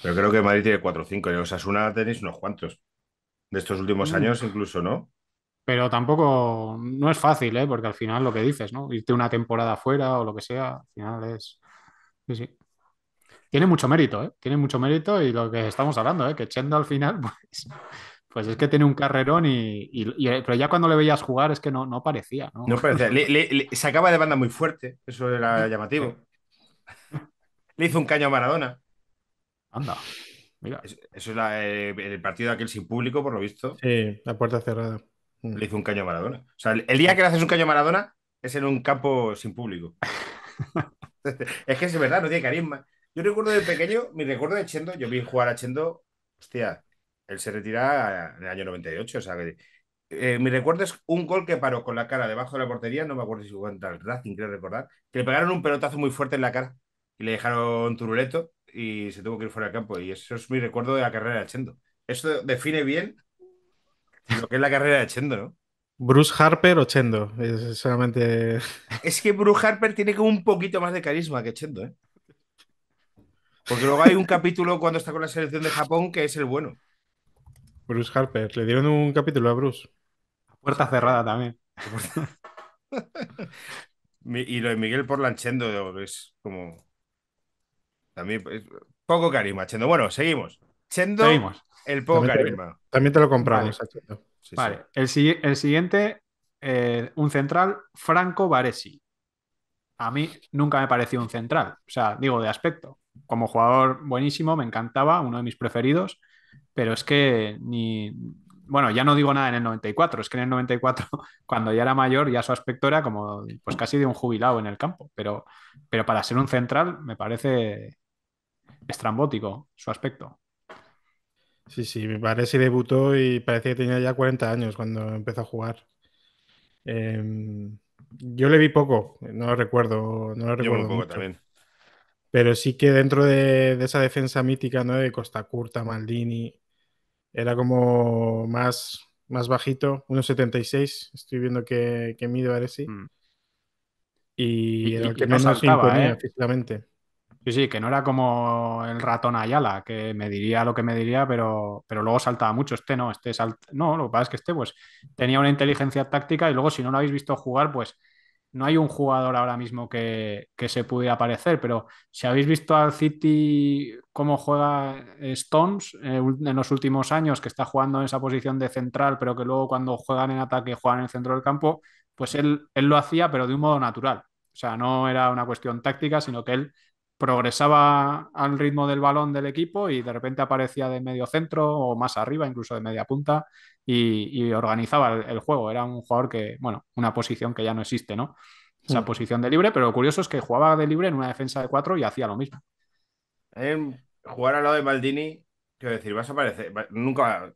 Pero creo que Madrid tiene cuatro o cinco. Y Osasuna tenéis unos cuantos. De estos últimos mm. años incluso, ¿no? Pero tampoco... No es fácil, ¿eh? Porque al final lo que dices, ¿no? Irte una temporada fuera o lo que sea, al final es... Sí, sí. Tiene mucho mérito, ¿eh? Tiene mucho mérito y lo que estamos hablando, ¿eh? Que Chendo al final, pues... Pues es que tiene un carrerón y, y, y... Pero ya cuando le veías jugar es que no, no parecía, ¿no? No parecía. Le, le, le sacaba de banda muy fuerte. Eso era llamativo. Le hizo un caño a Maradona. Anda, mira. Eso, eso es la, eh, el partido de aquel sin público, por lo visto. Sí, la puerta cerrada. Le hizo un caño a Maradona. O sea, el, el día que le haces un caño a Maradona es en un campo sin público. Es que es verdad, no tiene carisma. Yo recuerdo de pequeño, mi recuerdo de Chendo, yo vi jugar a Chendo, hostia... Él se retira en el año noventa y ocho. O sea, que, eh, mi recuerdo es un gol que paró con la cara debajo de la portería. No me acuerdo si fue contra el Racing, creo recordar. Que le pegaron un pelotazo muy fuerte en la cara y le dejaron turuleto y se tuvo que ir fuera del campo. Y eso es mi recuerdo de la carrera de Chendo. Eso define bien lo que es la carrera de Chendo, ¿no? ¿Bruce Harper o Chendo? Es solamente. Es que Bruce Harper tiene como un poquito más de carisma que Chendo, ¿eh? Porque luego hay un capítulo cuando está con la selección de Japón que es el bueno. Bruce Harper, le dieron un capítulo a Bruce. Puerta cerrada también. Y lo de Miguel Portland Chendo es como. También es poco carisma, Chendo. Bueno, seguimos. Chendo, seguimos. El poco también carisma. Te, también te lo compramos. Vale, a sí, vale. Sí. El, el siguiente, eh, un central, Franco Baresi. A mí nunca me pareció un central. O sea, digo, de aspecto. Como jugador buenísimo, me encantaba, uno de mis preferidos. Pero es que ni... Bueno, ya no digo nada en el noventa y cuatro. Es que en el noventa y cuatro, cuando ya era mayor, ya su aspecto era como pues casi de un jubilado en el campo. Pero, pero para ser un central me parece estrambótico su aspecto. Sí, sí, me parece que debutó y parecía que tenía ya cuarenta años cuando empezó a jugar. Eh, yo le vi poco, no lo recuerdo, no lo recuerdo yo poco mucho. También. Pero sí que dentro de, de esa defensa mítica, ¿no? De Costa Curta, Maldini, era como más, más bajito, uno setenta y seis, estoy viendo que, que mide Baresi. Mm. Y, y, y era el que menos imponía, ¿eh? Físicamente. Sí, sí, que no era como el ratón Ayala, que me diría lo que me diría, pero, pero luego saltaba mucho. Este no, este salta... No, lo que pasa es que este pues tenía una inteligencia táctica y luego si no lo habéis visto jugar, pues no hay un jugador ahora mismo que, que se pudiera parecer, pero si habéis visto al City cómo juega Stones eh, en los últimos años, que está jugando en esa posición de central, pero que luego cuando juegan en ataque juegan en el centro del campo, pues él, él lo hacía, pero de un modo natural. O sea, no era una cuestión táctica, sino que él progresaba al ritmo del balón del equipo y de repente aparecía de medio centro o más arriba, incluso de media punta, y, y organizaba el, el juego. Era un jugador que, bueno, una posición que ya no existe, ¿no? Esa sí. Posición de libre, pero lo curioso es que jugaba de libre en una defensa de cuatro y hacía lo mismo. Eh, jugar al lado de Maldini, quiero decir, vas a aparecer... Nunca...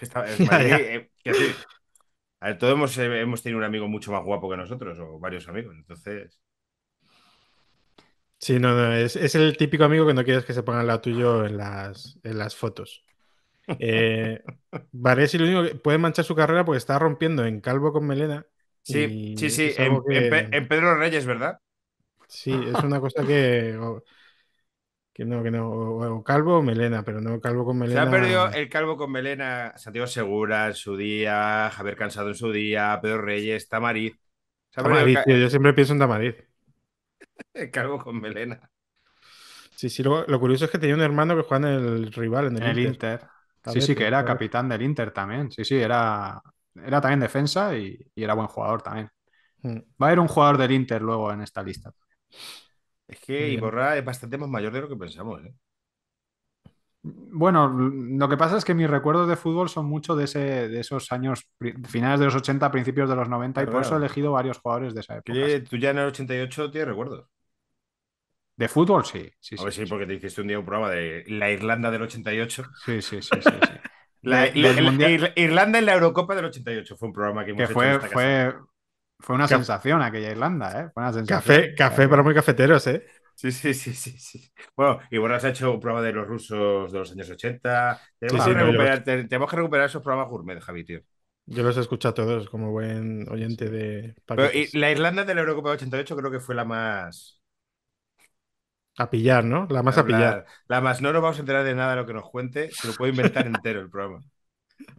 Esta, es Maldini, eh, que sí. A ver, todos hemos, eh, hemos tenido un amigo mucho más guapo que nosotros, o varios amigos, entonces... Sí, no, no, es, es el típico amigo que no quieres que se ponga al lado tuyo en las, en las fotos. Eh, Baresi lo único que puede manchar su carrera porque está rompiendo en calvo con melena. Sí, sí, sí, en, que... en, Pe- en Pedro Reyes, ¿verdad? Sí, es una cosa que... O, que no, que no, o, o calvo o melena, pero no calvo con melena. Se ha perdido el calvo con melena, Santiago Segura en su día, Javier Cansado en su día, Pedro Reyes, Tamariz. Tamariz, el... tío, yo siempre pienso en Tamariz. Calvo con melena. Sí, sí, lo, lo curioso es que tenía un hermano que jugaba en el rival, en el, el Inter. Inter. Sí, sí, que era capitán del Inter también. Sí, sí, era, era también defensa y, y era buen jugador también. Mm. Va a haber un jugador del Inter luego en esta lista. Es que Iborra es bastante más mayor de lo que pensamos, ¿eh? Bueno, lo que pasa es que mis recuerdos de fútbol son mucho de, ese, de esos años, finales de los ochenta, principios de los noventa, pero y por bueno, eso he elegido varios jugadores de esa época. ¿Tú ya en el ochenta y ocho tienes recuerdos? ¿De fútbol? Sí. sí a ver, sí, sí, sí, porque te hiciste un día un programa de la Irlanda del ochenta y ocho. Sí, sí, sí, sí, sí. la, la, la, la, Irlanda en la Eurocopa del ochenta y ocho fue un programa que hemos que hecho fue, en esta casa. Fue, fue una Caf... sensación aquella Irlanda, ¿eh? Fue una sensación. Café, café para muy cafeteros, ¿eh? Sí, sí, sí, sí, sí. Bueno, y bueno, has hecho un programa de los rusos de los años ochenta. Tenemos, sí, que, sí, recuperar, no, te, tenemos que recuperar esos programas gourmet, Javi, tío. Yo los he escuchado todos como buen oyente de... Pero, y la Irlanda de la Eurocopa de ochenta y ocho creo que fue la más... A pillar, ¿no? La más la, a pillar. La, la más no nos vamos a enterar de nada de lo que nos cuente, se lo puede inventar entero el programa.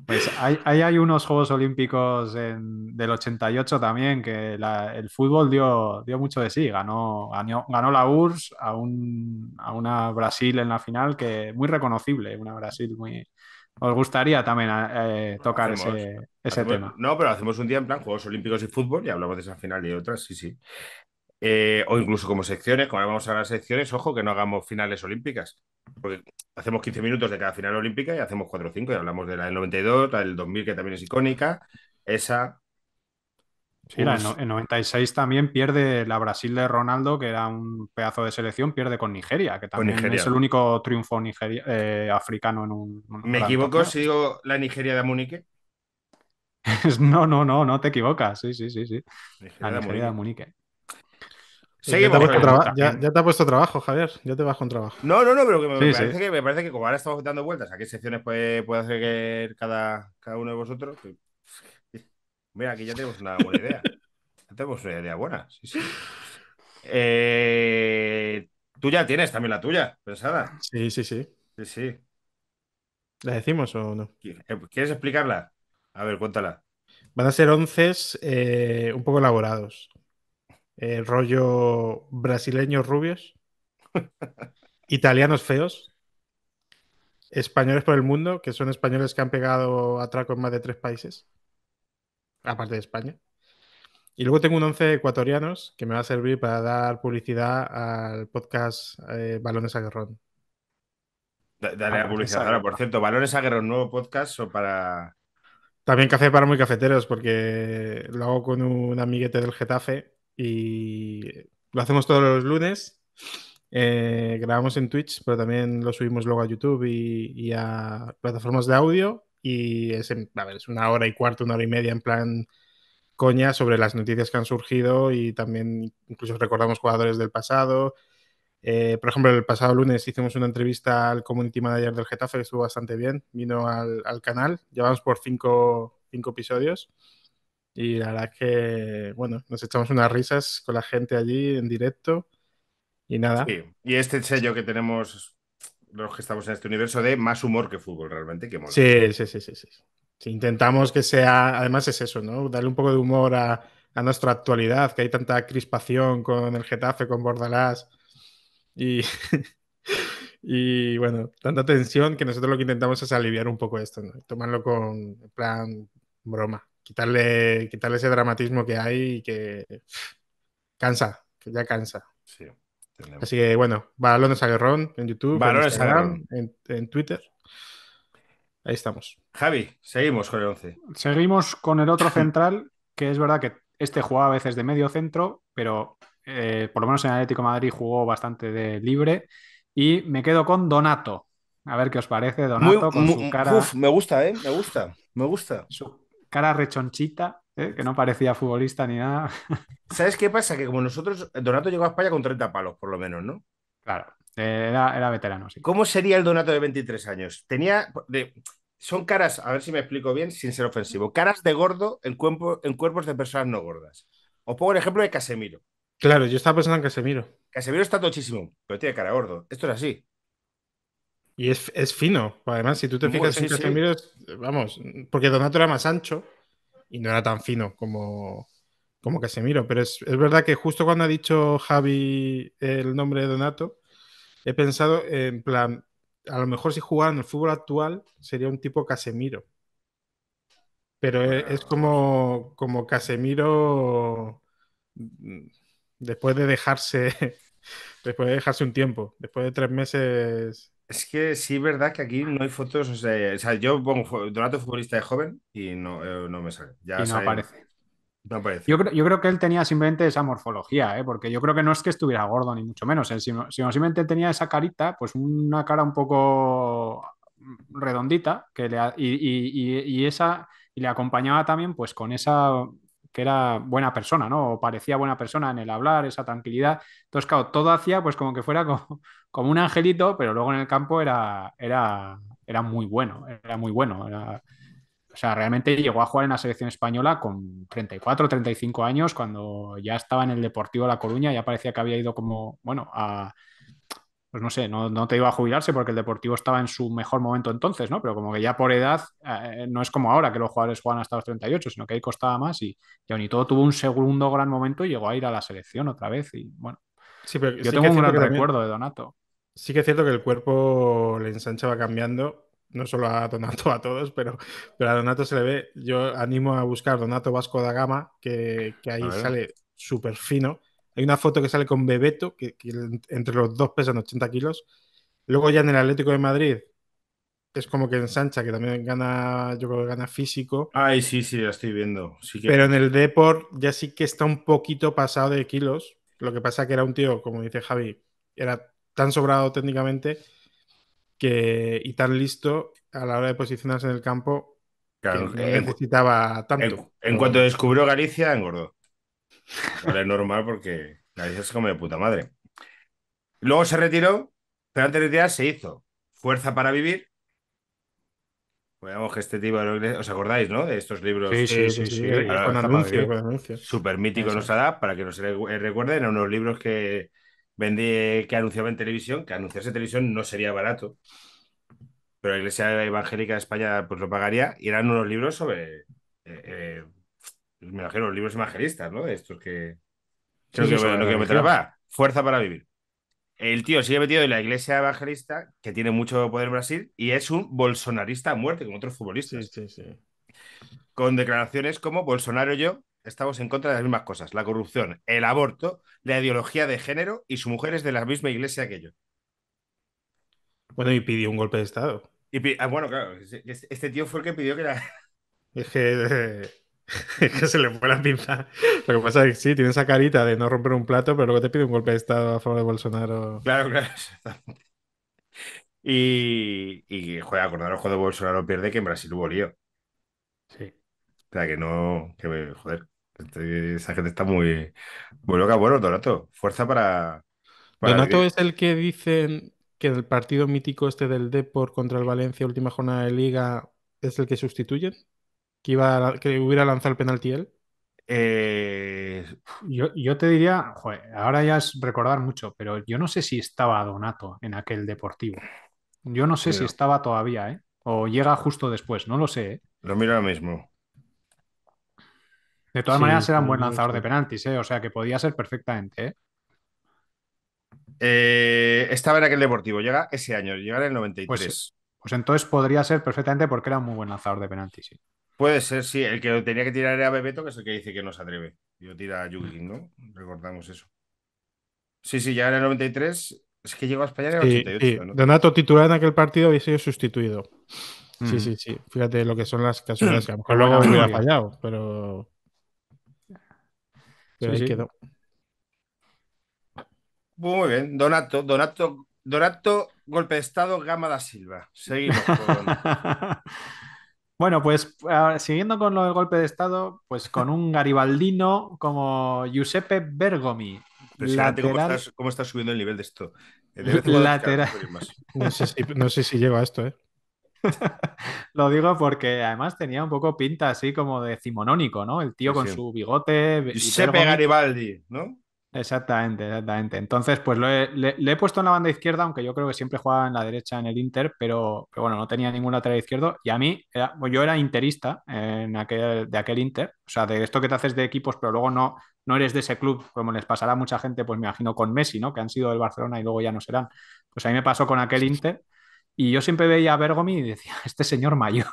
Pues ahí hay, hay unos Juegos Olímpicos en, del ochenta y ocho también que la, el fútbol dio, dio mucho de sí, ganó, ganó, ganó la U R S S a, un, a una Brasil en la final que muy reconocible, una Brasil muy... Os gustaría también eh, tocar hacemos, ese, ese hacemos, tema. No, pero hacemos un día en plan Juegos Olímpicos y fútbol y hablamos de esa final y de otras, sí, sí. Eh, o incluso como secciones, como ahora vamos a las secciones, ojo que no hagamos finales olímpicas, porque hacemos quince minutos de cada final olímpica y hacemos cuatro o cinco y hablamos de la del noventa y dos, la del dos mil que también es icónica, esa... Sí, la, en noventa y seis también pierde la Brasil de Ronaldo, que era un pedazo de selección, pierde con Nigeria, que también Nigeria, es el único triunfo nigeria, eh, africano en un... En ¿Me equivoco torneo? Si digo la Nigeria de Munique? no, no, no, no te equivocas, sí, sí, sí, sí. Nigeria la Nigeria de Munique. De Munique. Seguimos, ya, te traba- ya, ya te ha puesto trabajo, Javier. Ya te vas con trabajo. No, no, no, pero que me, sí, parece, sí. Que, me parece que como ahora estamos dando vueltas, ¿a qué secciones puede, puede hacer cada, cada uno de vosotros? Que... Mira, aquí ya tenemos una buena idea. Ya tenemos una idea buena. Sí, sí. Eh... Tú ya tienes también la tuya, pensada. Sí, sí, sí. Sí, sí. ¿La decimos o no? ¿Quieres explicarla? A ver, cuéntala. Van a ser once eh, un poco elaborados. Eh, rollo brasileños rubios, italianos feos, españoles por el mundo, que son españoles que han pegado atraco en más de tres países, aparte de España. Y luego tengo un once ecuatorianos que me va a servir para dar publicidad al podcast eh, Balones a Guerrón. Dale a publicidad. Ahora, por cierto, Balones a Guerrón, nuevo podcast o para... También café para muy cafeteros, porque lo hago con un amiguete del Getafe. Y lo hacemos todos los lunes, eh, grabamos en Twitch, pero también lo subimos luego a YouTube y, y a plataformas de audio. Y es, en, a ver, es una hora y cuarto, una hora y media en plan coña sobre las noticias que han surgido y también incluso recordamos jugadores del pasado. Eh, por ejemplo, el pasado lunes hicimos una entrevista al community manager del Getafe que estuvo bastante bien, vino al, al canal, llevamos por cinco, cinco episodios. Y la verdad que, bueno, nos echamos unas risas con la gente allí en directo Y nada. Sí. Y este sello que tenemos los que estamos en este universo de más humor que fútbol, realmente, que mola. Sí, sí, sí, sí, sí. Si intentamos que sea, además es eso, ¿no? Darle un poco de humor a, a nuestra actualidad, que hay tanta crispación con el Getafe, con Bordalás y, y bueno, tanta tensión, que nosotros lo que intentamos es aliviar un poco esto, ¿no? Tomarlo con, en plan, broma. Quitarle, quitarle ese dramatismo que hay y que cansa, que ya cansa. Sí. Tenemos. Así que, bueno, Balones a Guerrón en YouTube, Balones en Instagram, en, en Twitter. Ahí estamos. Javi, seguimos con el once. Seguimos con el otro central, que es verdad que este jugaba a veces de medio centro, pero eh, por lo menos en Atlético de Madrid jugó bastante de libre. Y me quedo con Donato. A ver qué os parece, Donato, muy, con muy, su cara... Uf, me gusta, ¿eh? Me gusta, me gusta. Su cara rechonchita. ¿Eh? Que no parecía futbolista ni nada. ¿Sabes qué pasa? Que como nosotros, Donato llegó a España con treinta palos, por lo menos, ¿no? Claro, era, era veterano, sí. ¿Cómo sería el Donato de veintitrés años? Tenía... De, son caras, a ver si me explico bien, sin ser ofensivo, caras de gordo en, cuerpo, en cuerpos de personas no gordas. Os pongo el ejemplo de Casemiro. Claro, yo estaba pensando en Casemiro. Casemiro está tochísimo, pero tiene cara gordo. Esto es así. Y es, es fino. Además, si tú te fijas en sí, Casemiro, sí. Vamos, porque Donato era más ancho. Y no era tan fino como, como Casemiro. Pero es, es verdad que justo cuando ha dicho Javi el nombre de Donato, he pensado en plan, a lo mejor si jugara en el fútbol actual sería un tipo Casemiro. Pero es, es como, como Casemiro después de dejarse después de dejarse un tiempo, después de tres meses... Es que sí es verdad que aquí no hay fotos, o sea, o sea yo pongo Donato futbolista de joven y no, eh, no me sale. Ya y no sale, aparece. No aparece. Yo, creo, yo creo que él tenía simplemente esa morfología, ¿eh? Porque yo creo que no es que estuviera gordo ni mucho menos, ¿eh? sino, sino simplemente tenía esa carita, pues una cara un poco redondita que le, y, y, y, y, esa, y le acompañaba también pues con esa... que era buena persona, ¿no? O parecía buena persona en el hablar, esa tranquilidad. Entonces, claro, todo hacía pues como que fuera como, como un angelito, pero luego en el campo era, era, era muy bueno, era muy bueno. Era... O sea, realmente llegó a jugar en la selección española con treinta y cuatro, treinta y cinco años, cuando ya estaba en el Deportivo La Coruña, ya parecía que había ido como, bueno, a... Pues no sé, no, no te iba a jubilarse porque el Deportivo estaba en su mejor momento entonces, ¿no? Pero como que ya por edad, eh, no es como ahora que los jugadores juegan hasta los treinta y ocho, sino que ahí costaba más y, y aún y todo tuvo un segundo gran momento y llegó a ir a la selección otra vez y bueno. Sí, pero yo sí tengo un gran recuerdo también, de Donato. Sí que es cierto que el cuerpo, la ensancha va cambiando, no solo a Donato, a todos, pero, pero a Donato se le ve. Yo animo a buscar Donato Vasco da Gama, que, que ahí sale súper fino. Hay una foto que sale con Bebeto, que, que entre los dos pesan ochenta kilos. Luego ya en el Atlético de Madrid, es como que ensancha, que también gana, yo creo que gana físico. Ay, sí, sí, la estoy viendo. Sí que... Pero en el Deport ya sí que está un poquito pasado de kilos. Lo que pasa que era un tío, como dice Javi, era tan sobrado técnicamente que, y tan listo a la hora de posicionarse en el campo, claro, que no en, necesitaba tanto. En, en cuanto descubrió Galicia, engordó. Ahora es normal porque Galicia se come de puta madre. Luego se retiró, pero antes de retirar se hizo Fuerza para Vivir. Veamos que este tipo, ¿os acordáis, no? De estos libros. Sí, sí, sí, sí, sí, sí. Con anuncios. Súper mítico nos ha dado, para que nos recuerden, a unos libros que vendí, que anunciaba en televisión, que anunciarse en televisión no sería barato, pero la Iglesia Evangélica de España pues lo pagaría, y eran unos libros sobre... Eh, eh, me imagino los libros evangelistas, ¿no? De estos que... Creo sí, que no quiero meter la Fuerza para Vivir. El tío sigue metido en la Iglesia Evangelista, que tiene mucho poder en Brasil, y es un bolsonarista a muerte, como otros futbolistas. Sí, sí, sí. Con declaraciones como Bolsonaro y yo estamos en contra de las mismas cosas. La corrupción, el aborto, la ideología de género, y su mujer es de la misma iglesia que yo. Bueno, y pidió un golpe de Estado. Y pi... ah, bueno, claro. Este tío fue el que pidió que la... Es que... que se le fue la pinza. Lo que pasa es que sí, tiene esa carita de no romper un plato, pero luego te pide un golpe de Estado a favor de Bolsonaro. Claro, claro. Y, y joder, acordaros cuando Bolsonaro pierde que en Brasil hubo lío. Sí. O sea, que no... Que, joder, este, esa gente está muy... Muy loca. Bueno, Donato, fuerza para... para Donato el... es el que dicen que el partido mítico este del Depor contra el Valencia, última jornada de Liga, es el que sustituyen. Que, iba a, que hubiera lanzado el penalti él. Eh, yo, yo te diría, joder, ahora ya es recordar mucho, pero yo no sé si estaba Donato en aquel Deportivo. Yo no sé Mira. si estaba todavía, ¿eh? O llega justo después, no lo sé, ¿eh? Lo miro ahora mismo. De todas sí, maneras, era un buen lanzador de penaltis, ¿eh? O sea que podía ser perfectamente, ¿eh? Eh, estaba en aquel Deportivo, llega ese año, llega en el noventa y tres. Pues, pues entonces podría ser perfectamente porque era un muy buen lanzador de penaltis, sí. Puede ser, sí. El que lo tenía que tirar era Bebeto, que es el que dice que no se atreve. Yo tira a Yukin, ¿no? Recordamos eso. Sí, sí, ya en el noventa y tres. Es que llegó a España en el ochenta y ocho, ¿no? Donato titular en aquel partido había sido sustituido. Mm. Sí, sí, sí. Fíjate lo que son las casualidades. A lo mejor luego hubiera fallado, pero... pero sí, ahí sí. quedó. Muy bien. Donato, Donato, Donato, golpe de estado, Gama da Silva. Seguimos con... Bueno, pues uh, siguiendo con lo del golpe de estado, pues con un garibaldino como Giuseppe Bergomi. Impresionante lateral... cómo, estás, cómo está subiendo el nivel de esto. De lateral... no, sé si, no sé si llego a esto, ¿eh? Lo digo porque además tenía un poco pinta así como decimonónico, ¿no? El tío sí, con sí. su bigote. Giuseppe Bergomi. Garibaldi, ¿no? Exactamente, exactamente. Entonces, pues lo he, le, le he puesto en la banda izquierda, aunque yo creo que siempre jugaba en la derecha en el Inter, pero, pero bueno, no tenía ningún lateral izquierdo. Y a mí, era, yo era interista en aquel, de aquel Inter, o sea, de esto que te haces de equipos, pero luego no, no eres de ese club, como les pasará a mucha gente, pues me imagino con Messi, ¿no? Que han sido del Barcelona y luego ya no serán. Pues a mí me pasó con aquel Inter y yo siempre veía a Bergomi y decía, este señor mayor,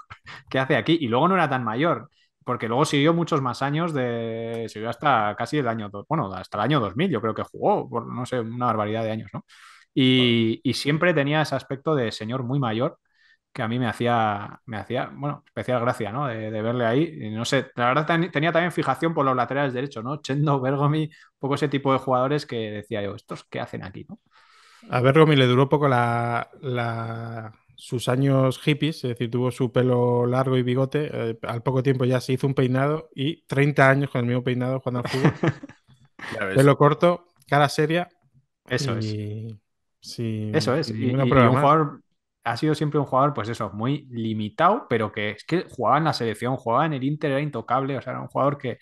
¿qué hace aquí? Y luego no era tan mayor. Porque luego siguió muchos más años, de siguió hasta casi el año, bueno, hasta el año dos mil, yo creo que jugó, por, no sé, una barbaridad de años, ¿no? Y, y siempre tenía ese aspecto de señor muy mayor que a mí me hacía, me hacía bueno, especial gracia, ¿no? De, de verle ahí, y no sé, la verdad ten, tenía también fijación por los laterales derechos, ¿no? Chendo, Bergomi, un poco ese tipo de jugadores que decía yo, ¿estos qué hacen aquí, no? A Bergomi le duró poco la... la... sus años hippies, es decir, tuvo su pelo largo y bigote, eh, al poco tiempo ya se hizo un peinado y treinta años con el mismo peinado jugando al fútbol. Pelo corto, cara seria. Eso y... es. Sí, eso es. Y, y, y un jugador, ha sido siempre un jugador, pues eso, muy limitado, pero que es que jugaba en la selección, jugaba en el Inter, era intocable, o sea, era un jugador que...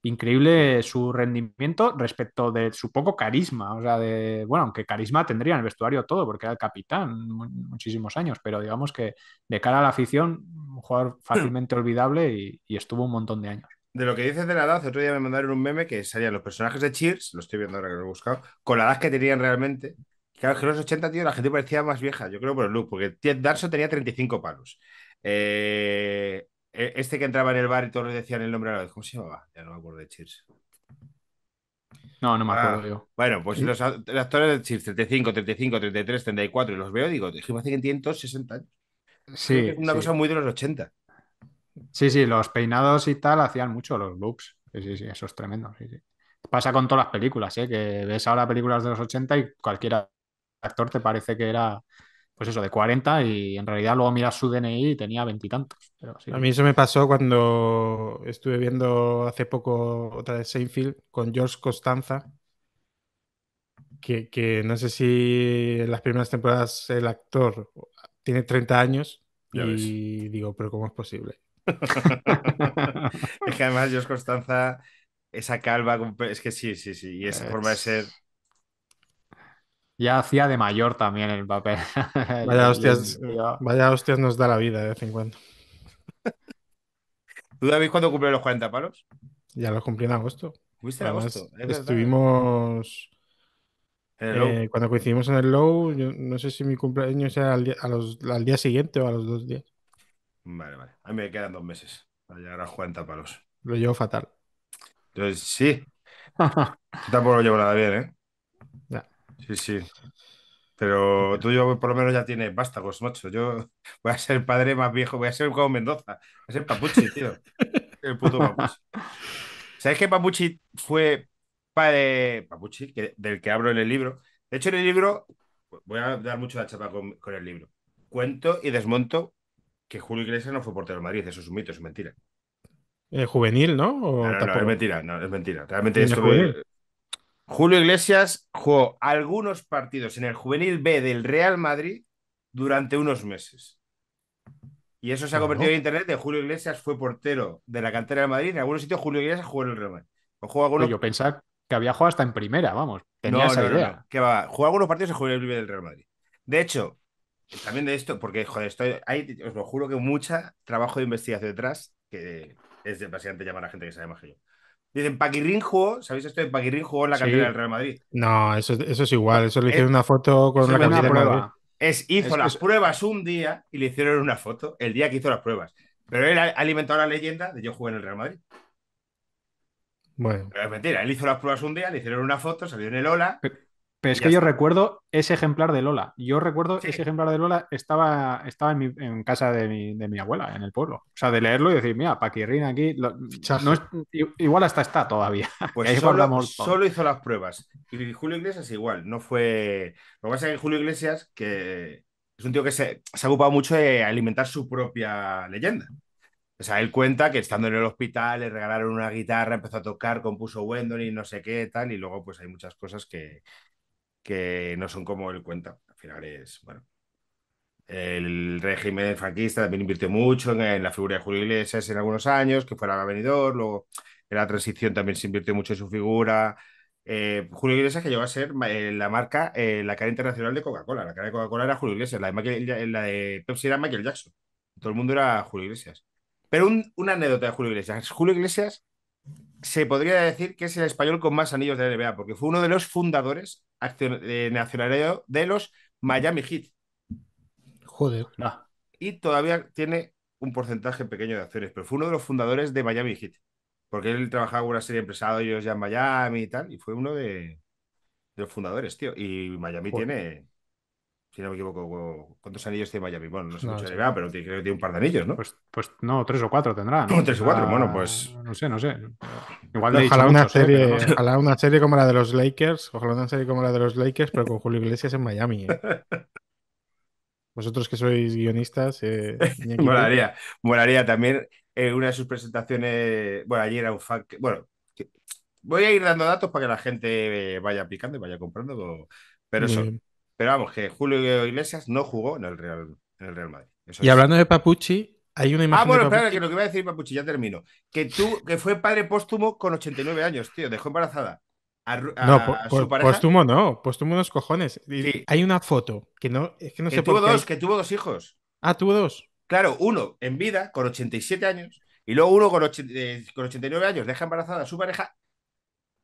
Increíble su rendimiento respecto de su poco carisma, o sea, de bueno, aunque carisma tendría en el vestuario todo, porque era el capitán muchísimos años, pero digamos que de cara a la afición, un jugador fácilmente olvidable y, y estuvo un montón de años. De lo que dices de la edad, otro día me mandaron un meme que salían los personajes de Cheers, lo estoy viendo ahora que lo he buscado, con la edad que tenían realmente. Claro, que en los ochenta, tío, la gente parecía más vieja, yo creo por el look, porque Ted Darso tenía treinta y cinco palos. Eh. Este que entraba en el bar y todos le decían el nombre a la vez. ¿Cómo se llamaba? Ya no me acuerdo de Cheers. No, no me acuerdo ah, yo. Bueno, pues ¿sí? los actores de Cheers, treinta y cinco, treinta y cinco, treinta y tres, treinta y cuatro, y los veo y digo, imagínate que tienen todos sesenta años. Sí, una sí. cosa muy de los ochenta. Sí, sí, los peinados y tal hacían mucho los looks. Sí, sí, sí, eso es tremendo. Sí, sí. Pasa con todas las películas, ¿eh? Que ves ahora películas de los ochenta y cualquier actor te parece que era... Pues eso, de cuarenta, y en realidad luego miras su D N I y tenía veintitantos. Sí. A mí eso me pasó cuando estuve viendo hace poco otra de Seinfeld con George Costanza, que, que no sé si en las primeras temporadas el actor tiene treinta años ya y ves. Digo, pero ¿cómo es posible? Es que además George Costanza, esa calva, es que sí, sí, sí, y esa es... forma de ser... Ya hacía de mayor también el papel. Vaya hostias, vaya hostias nos da la vida de vez en cuando. ¿Tú, David, cuándo cumplió los cuarenta palos? Ya los cumplí en agosto. ¿Fuiste en agosto? Es estuvimos... Eh, cuando coincidimos en el Low, yo no sé si mi cumpleaños era al día, a los, al día siguiente o a los dos días. Vale, vale. A mí me quedan dos meses para llegar a los cuarenta palos. Lo llevo fatal. Entonces, sí. Tampoco lo llevo nada bien, ¿eh? Ya. Sí, sí. Pero tú y yo por lo menos ya tienes vástagos, macho. Yo voy a ser padre más viejo, voy a ser como Mendoza. Voy a ser Papuchi, tío. El puto Papuchi. ¿Sabes que Papuchi fue padre... Papuchi, que, del que hablo en el libro? De hecho, en el libro, voy a dar mucho la chapa con, con el libro. Cuento y desmonto que Julio Iglesias no fue portero del Madrid. Eso es un mito, es mentira. Eh, juvenil, ¿no? ¿O no, no, no, es mentira, no, es mentira. Realmente esto... Julio Iglesias jugó algunos partidos en el Juvenil B del Real Madrid durante unos meses. Y eso se ha convertido, ¿no?, en internet de Julio Iglesias fue portero de la cantera de Madrid. En algunos sitios Julio Iglesias jugó en el Real Madrid. Algunos... Yo pensaba que había jugado hasta en primera, vamos. Tenía no, esa no, idea. No, no. Que va, jugó algunos partidos y jugó en el primer del Real Madrid. De hecho, también de esto, porque joder, estoy, hay, os lo juro que mucha trabajo de investigación detrás, que es básicamente llamar a gente que sabe más que yo. Dicen, Paquirrín jugó, ¿sabéis esto? De Paquirrín jugó en la cantera sí. del Real Madrid. No, eso, eso es igual, eso le hicieron es, una foto con la cantera de Madrid. Es, hizo es, las es... pruebas un día y le hicieron una foto el día que hizo las pruebas. Pero él ha alimentado la leyenda de yo jugué en el Real Madrid. Bueno. Pero es mentira, él hizo las pruebas un día, le hicieron una foto, salió en el Ola. Pero, pero es que yo está. recuerdo ese ejemplar del Ola. Yo recuerdo sí. ese ejemplar del Ola, estaba, estaba en, mi, en casa de mi, de mi abuela, en el pueblo. O sea, de leerlo y decir, mira, Paquirrín aquí. Lo, no es, igual hasta está todavía. Pues solo, solo hizo las pruebas. Y Julio Iglesias igual, no fue. Lo que pasa es que Julio Iglesias, que es un tío que se, se ha ocupado mucho de alimentar su propia leyenda. O sea, él cuenta que estando en el hospital le regalaron una guitarra, empezó a tocar, compuso Wendell y no sé qué, tal, y luego pues hay muchas cosas que, que no son como él cuenta. Al final es, bueno, el régimen franquista también invirtió mucho en, en la figura de Julio Iglesias en algunos años, que fuera Benidorm, luego en la transición también se invirtió mucho en su figura. Eh, Julio Iglesias que llegó a ser eh, la marca, eh, la cara internacional de Coca-Cola. La cara de Coca-Cola era Julio Iglesias, la de, Michael, la de Pepsi era Michael Jackson. Todo el mundo era Julio Iglesias. Pero un, una anécdota de Julio Iglesias. Julio Iglesias se podría decir que es el español con más anillos de la N B A, porque fue uno de los fundadores eh, nacionales de los Miami Heat. Joder. Nah. Y todavía tiene un porcentaje pequeño de acciones, pero fue uno de los fundadores de Miami Heat, porque él trabajaba con una serie de empresarios ya en Miami y tal, y fue uno de, de los fundadores, tío. Y Miami Joder. tiene... Si no me equivoco, ¿cuántos anillos tiene Miami? Bueno, no sé no, mucho de N B A, pero creo que tiene un par de anillos, ¿no? Pues, pues no, tres o cuatro tendrá. No, no tres o cuatro, ah, bueno, pues... No sé, no sé. Igual no, ojalá, una muchos, serie, ¿eh? Pero... ojalá una serie como la de los Lakers, ojalá una serie como la de los Lakers, pero con Julio Iglesias en Miami. ¿Eh? Vosotros que sois guionistas... Eh, molaría, molaría también eh, una de sus presentaciones... Bueno, allí era un fan... Que... Bueno, que... voy a ir dando datos para que la gente vaya aplicando y vaya comprando, pero, pero eso... Bien. Pero vamos, que Julio Iglesias no jugó en el Real, en el Real Madrid. Eso y es. Hablando de Papucci, hay una imagen. Ah, bueno, espera, que lo que iba a decir Papucci, ya termino. Que tú, que fue padre póstumo con ochenta y nueve años, tío, dejó embarazada a, a, no, po, a su po, pareja. Póstumo no, póstumo unos cojones. Sí. Hay una foto que no, es que no que sé tuvo por dos, qué. Que tuvo dos hijos. Ah, tuvo dos. Claro, uno en vida con ochenta y siete años y luego uno con, ochenta, eh, con ochenta y nueve años deja embarazada a su pareja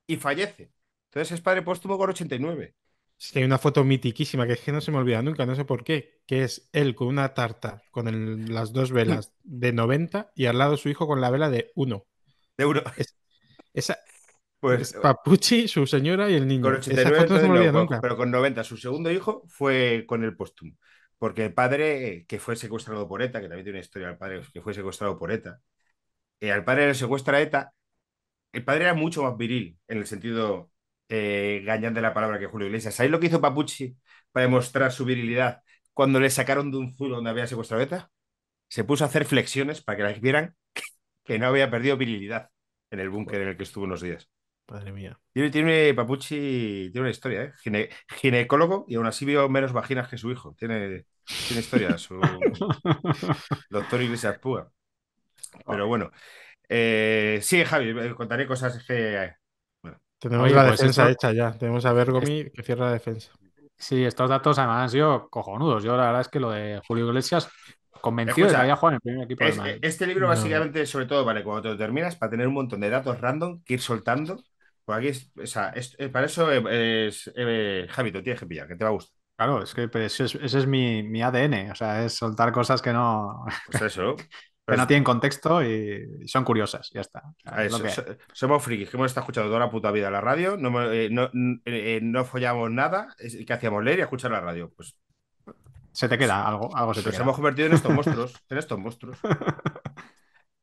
y fallece. Entonces es padre póstumo con ochenta y nueve. Sí, hay una foto mitiquísima que es que no se me olvida nunca, no sé por qué, que es él con una tarta con el, las dos velas de noventa y al lado su hijo con la vela de uno. De uno. Es, esa, pues, es Papucci, su señora y el niño. Con ochenta y nueve, esa foto no se me olvida no, nunca. Pero con noventa, su segundo hijo fue con el póstumo. Porque el padre que fue secuestrado por ETA, que también tiene una historia del padre que fue secuestrado por ETA, eh, al padre le secuestra ETA, el padre era mucho más viril en el sentido... Eh, gañán de la palabra que Julio Iglesias. ¿Sabéis lo que hizo Papucci para demostrar su virilidad cuando le sacaron de un zulo donde había secuestrado ETA? Se puso a hacer flexiones para que las vieran que no había perdido virilidad en el búnker en el que estuvo unos días. Madre mía. Tiene, tiene Papucci, tiene una historia, ¿eh? Gine, ginecólogo y aún así vio menos vaginas que su hijo. Tiene, tiene historia su doctor Iglesias Púa. Pero bueno, eh, sí, Javi, contaré cosas que... Tenemos Oye, la pues defensa esto... hecha ya. Tenemos a Bergomi que cierra la defensa. Sí, estos datos además han sido cojonudos. Yo la verdad es que lo de Julio Iglesias convencido de que había jugado en el primer equipo. Es, de este libro básicamente, no. sobre todo, vale, cuando te lo terminas, para tener un montón de datos random que ir soltando. Por aquí, es, o sea, es, es, para eso es, es, es Javi, te tienes que pillar, que te va a gustar. Claro, es que pues, ese es, es mi, mi A D N. O sea, es soltar cosas que no... Pues eso... Pero no tienen contexto y son curiosas, ya está. O sea, eso, es que... Somos frikis, que hemos estado escuchando toda la puta vida la radio, no, eh, no, eh, no follamos nada, que hacíamos leer y escuchar la radio. Pues se te queda, algo, algo se te queda. Nos hemos convertido en estos monstruos, en estos monstruos.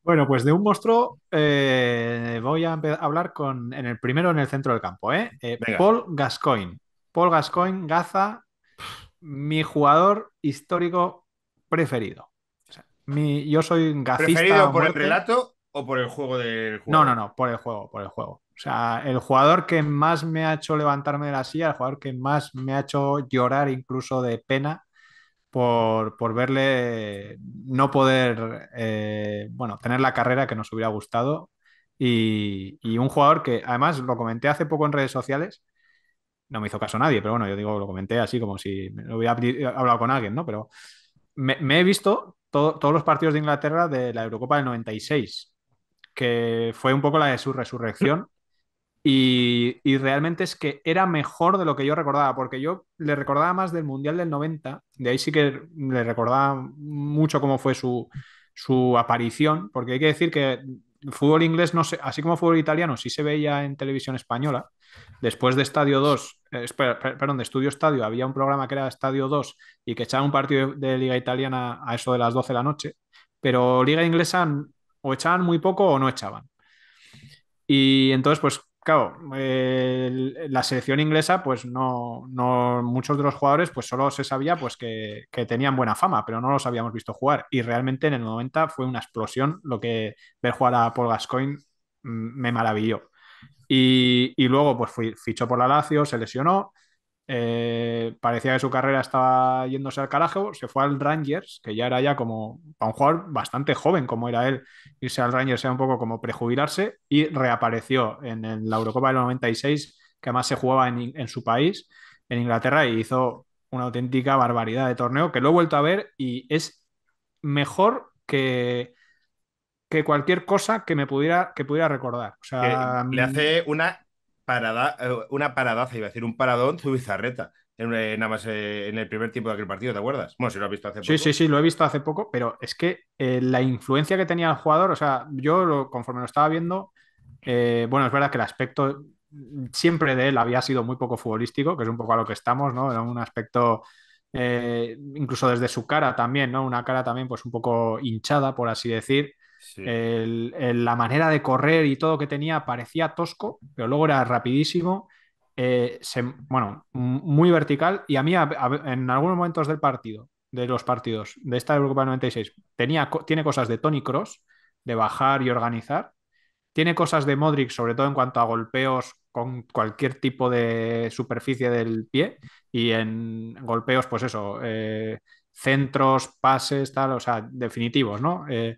Bueno, pues de un monstruo eh, voy a hablar con en el primero en el centro del campo, ¿eh? eh Paul Gascoigne. Paul Gascoigne, Gaza, mi jugador histórico preferido. Mi, yo soy gacista. ¿Preferido por el relato o por el juego del jugador? No, no, no, por el juego, por el juego. O sea, el jugador que más me ha hecho levantarme de la silla, el jugador que más me ha hecho llorar incluso de pena, por, por verle no poder, eh, bueno, tener la carrera que nos hubiera gustado. Y, y un jugador que, además, lo comenté hace poco en redes sociales, no me hizo caso a nadie, pero bueno, yo digo, lo comenté así como si lo hubiera hablado con alguien, ¿no? Pero me, me he visto todo, todos los partidos de Inglaterra de la Eurocopa del noventa y seis, que fue un poco la de su resurrección. Y, y realmente es que era mejor de lo que yo recordaba, porque yo le recordaba más del Mundial del noventa, de ahí sí que le recordaba mucho cómo fue su, su aparición, porque hay que decir que el fútbol inglés, no se, así como el fútbol italiano, sí se veía en televisión española. Después de Estadio dos, eh, perdón, de Estudio Estadio, había un programa que era Estadio dos y que echaba un partido de, de Liga Italiana a eso de las doce de la noche, pero Liga Inglesa o echaban muy poco o no echaban. Y entonces, pues claro, eh, la selección inglesa, pues no, no muchos de los jugadores, pues solo se sabía pues que, que tenían buena fama, pero no los habíamos visto jugar. Y realmente en el noventa fue una explosión. Lo que ver jugar a Paul Gascoigne me maravilló. Y, y luego pues fui, fichó por la Lazio, se lesionó, eh, parecía que su carrera estaba yéndose al carajo, se fue al Rangers, que ya era ya como, para un jugador bastante joven como era él, irse al Rangers era un poco como prejubilarse, y reapareció en, en la Eurocopa del noventa y seis, que además se jugaba en, en su país, en Inglaterra, y hizo una auténtica barbaridad de torneo, que lo he vuelto a ver y es mejor que... que cualquier cosa que me pudiera, que pudiera recordar. O sea, le hace una parada, una paradaza, iba a decir, un paradón Zubizarreta, en, eh, nada más eh, en el primer tiempo de aquel partido, ¿te acuerdas? Bueno, si lo has visto hace poco. Sí, sí, sí, lo he visto hace poco, pero es que eh, la influencia que tenía el jugador, o sea, yo lo, conforme lo estaba viendo, eh, bueno, es verdad que el aspecto siempre de él había sido muy poco futbolístico, que es un poco a lo que estamos, ¿no? Era un aspecto... Eh, incluso desde su cara también, ¿no? Una cara también pues un poco hinchada, por así decir. Sí. El, el, la manera de correr y todo que tenía parecía tosco, pero luego era rapidísimo, eh, se, bueno, muy vertical. Y a mí a, a, en algunos momentos del partido, de los partidos de esta Eurocopa noventa y seis, tenía, tiene cosas de Toni Kroos, de bajar y organizar, tiene cosas de Modric, sobre todo en cuanto a golpeos con cualquier tipo de superficie del pie, y en golpeos pues eso, eh, centros, pases, tal, o sea, definitivos, ¿no? Eh,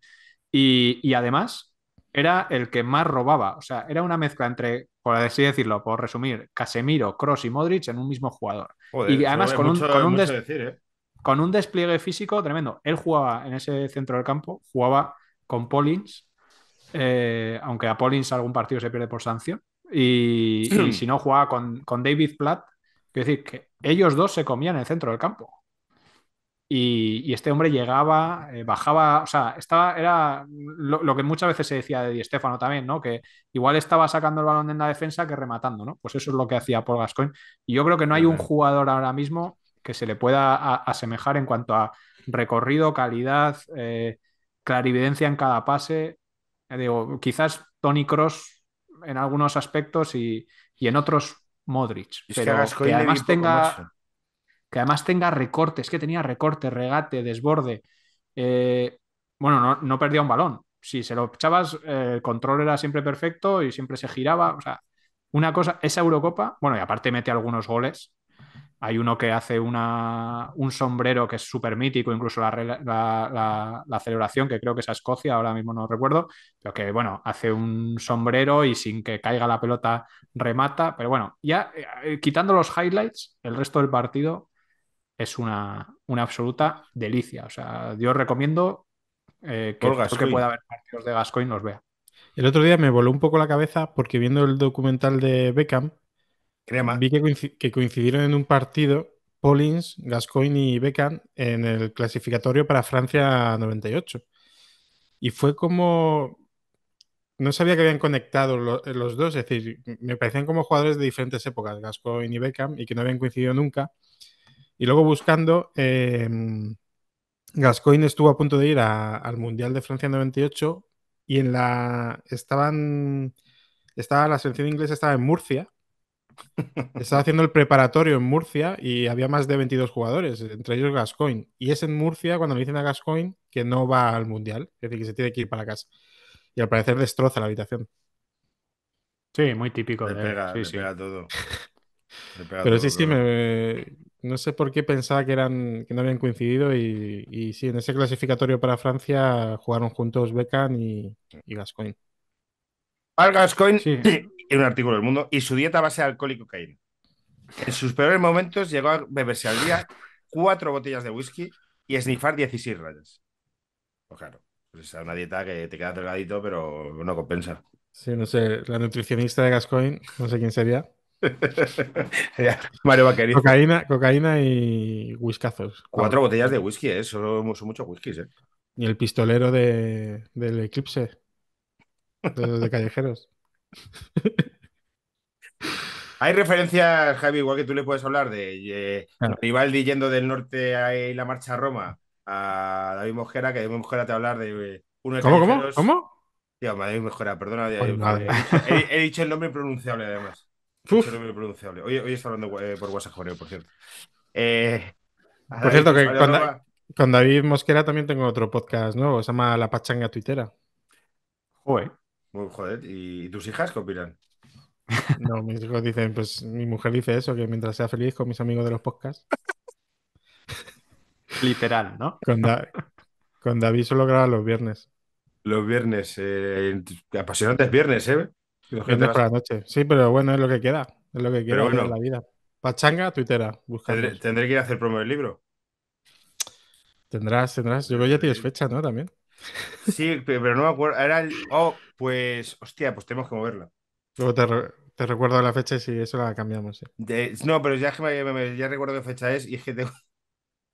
Y, y además era el que más robaba, o sea, era una mezcla entre, por así decirlo, por resumir, Casemiro, Kroos y Modric en un mismo jugador. Joder, y además con un, mucho, con, un des... decir, ¿eh? con un despliegue físico tremendo. Él jugaba en ese centro del campo, jugaba con Paulins, eh, aunque a Paulins algún partido se pierde por sanción, y, y si no jugaba con, con David Platt, quiero decir que ellos dos se comían en el centro del campo. Y, y este hombre llegaba, eh, bajaba, o sea, estaba, era lo, lo que muchas veces se decía de Di Stéfano también, ¿no? Que igual estaba sacando el balón en la defensa que rematando, ¿no? Pues eso es lo que hacía Paul Gascoigne. Y yo creo que no hay un jugador ahora mismo que se le pueda a, asemejar en cuanto a recorrido, calidad, eh, clarividencia en cada pase. Eh, digo, quizás Toni Kroos en algunos aspectos y, y en otros Modric. Es pero que, que además tenga... Mucho. Que además tenga recortes, que tenía recorte, regate, desborde. Eh, bueno, no, no perdía un balón. Si se lo echabas, eh, el control era siempre perfecto y siempre se giraba. O sea, una cosa, esa Eurocopa, bueno, y aparte mete algunos goles. Hay uno que hace una, un sombrero que es súper mítico, incluso la, la, la, la celebración, que creo que es a Escocia, ahora mismo no recuerdo, pero que, bueno, hace un sombrero y sin que caiga la pelota remata. Pero bueno, ya eh, quitando los highlights, el resto del partido... es una, una absoluta delicia. O sea, yo recomiendo eh, que, que pueda haber partidos de Gascoigne los vea. El otro día me voló un poco la cabeza porque viendo el documental de Beckham, Crema. vi que, coincid- que coincidieron en un partido Paulins, Gascoigne y Beckham en el clasificatorio para Francia noventa y ocho. Y fue como... No sabía que habían conectado lo, los dos. Es decir, me parecían como jugadores de diferentes épocas, Gascoigne y Beckham, y que no habían coincidido nunca. Y luego buscando, eh, Gascoigne estuvo a punto de ir a, al Mundial de Francia noventa y ocho y en la estaban estaba la selección inglesa estaba en Murcia, estaba haciendo el preparatorio en Murcia y había más de veintidós jugadores, entre ellos Gascoigne. Y es en Murcia cuando le dicen a Gascoigne que no va al Mundial, es decir, que se tiene que ir para casa. Y al parecer destroza la habitación. Sí, muy típico. Le pega, sí, le sí. pega todo. Le pega Pero todo, sí, sí, me... No sé por qué pensaba que eran, que no habían coincidido y, y sí, en ese clasificatorio para Francia jugaron juntos Beckham y, y Gascoigne. Al Gascoigne, sí. En un artículo del Mundo, y su dieta base de alcohol y cocaína. En sus peores momentos llegó a beberse al día cuatro botellas de whisky y esnifar dieciséis rayas. Pues claro, pues es una dieta que te queda delgadito, pero no compensa. Sí, no sé, la nutricionista de Gascoigne, no sé quién sería. Mario Vaquerizo. Cocaína, cocaína y whiskazos. Cuatro wow. botellas de whisky, ¿eh? Son, son muchos whiskys, ¿eh? Y el pistolero de, del Eclipse. De los de callejeros. Hay referencias, Javi, igual que tú le puedes hablar de eh, claro. Rivaldi yendo del norte a eh, la marcha a Roma, a David Mosquera, que David Mosquera te va a hablar de eh, uno de ¿Cómo, callejeros. ¿Cómo? ¿Cómo? Tío, David Mosquera, perdona. Pues eh, eh, eh, he, he dicho el nombre pronunciable, además. He dicho el nombre pronunciable. Hoy, hoy está hablando eh, por WhatsApp, Jorge, por cierto. Eh, por David, cierto, que con, da, con David Mosquera también tengo otro podcast nuevo, se llama La Pachanga Tuitera. Joder. Muy joder, ¿y tus hijas qué opinan? No, mis hijos dicen, pues mi mujer dice eso, que mientras sea feliz con mis amigos de los podcasts. Literal, ¿no? Con, da con David solo graba los viernes. Los viernes, eh, apasionantes viernes, ¿eh? Los viernes por la noche. Sí, pero bueno, es lo que queda, es lo que queda en bueno, la vida. Pachanga, tuitera, buscadores. ¿Tendré que ir a hacer promo del libro? Tendrás, tendrás. Yo creo que ya tienes fecha, ¿no? También. Sí, pero no me acuerdo. Era el... Oh, pues... Hostia, pues tenemos que moverla. Luego te, re te recuerdo la fecha y si eso la cambiamos. ¿Sí? De... No, pero ya, me, me, ya recuerdo qué fecha es y es que tengo...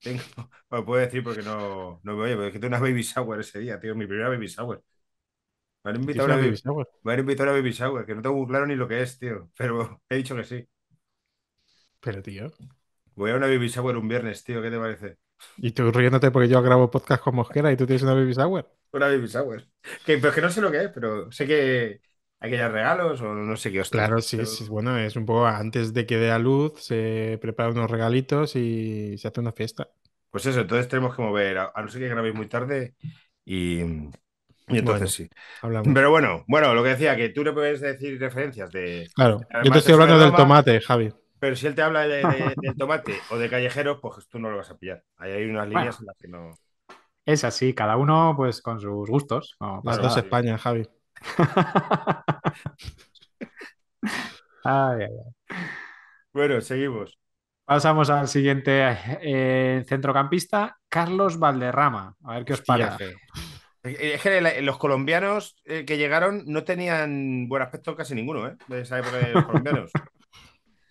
tengo... Bueno, puedo decir porque no, no me oye, porque es que tengo una baby shower ese día, tío. Mi primera baby shower. Me han invitado, una una baby... Shower? Me han invitado a una baby shower, que no tengo muy claro ni lo que es, tío. Pero he dicho que sí. Pero, tío... Voy a una baby shower un viernes, tío. ¿Qué te parece? Y tú riéndote porque yo grabo podcast con Mosquera y tú tienes una baby shower. Una baby shower. Que, pero que no sé lo que es, pero sé que hay que dar regalos o no sé qué. Ostras, claro, sí, pero... sí, bueno, es un poco antes de que dé a luz, se preparan unos regalitos y se hace una fiesta. Pues eso, entonces tenemos que mover, a, a no ser que grabéis muy tarde y, y entonces bueno, sí. Hablamos. Pero bueno, bueno, lo que decía, que tú le puedes decir referencias de... Claro, además, yo te estoy hablando del tomate, Javi. Pero si él te habla de, de, del tomate o de callejeros, pues tú no lo vas a pillar. Ahí hay unas líneas bueno, en las que no... Es así, cada uno pues con sus gustos. No, las dos España, Javi. Ay, ay, ay. Bueno, seguimos. Pasamos al siguiente eh, centrocampista, Carlos Valderrama. A ver qué os parece. Es que los colombianos que llegaron no tenían buen aspecto casi ninguno, ¿eh? De esa época de los colombianos.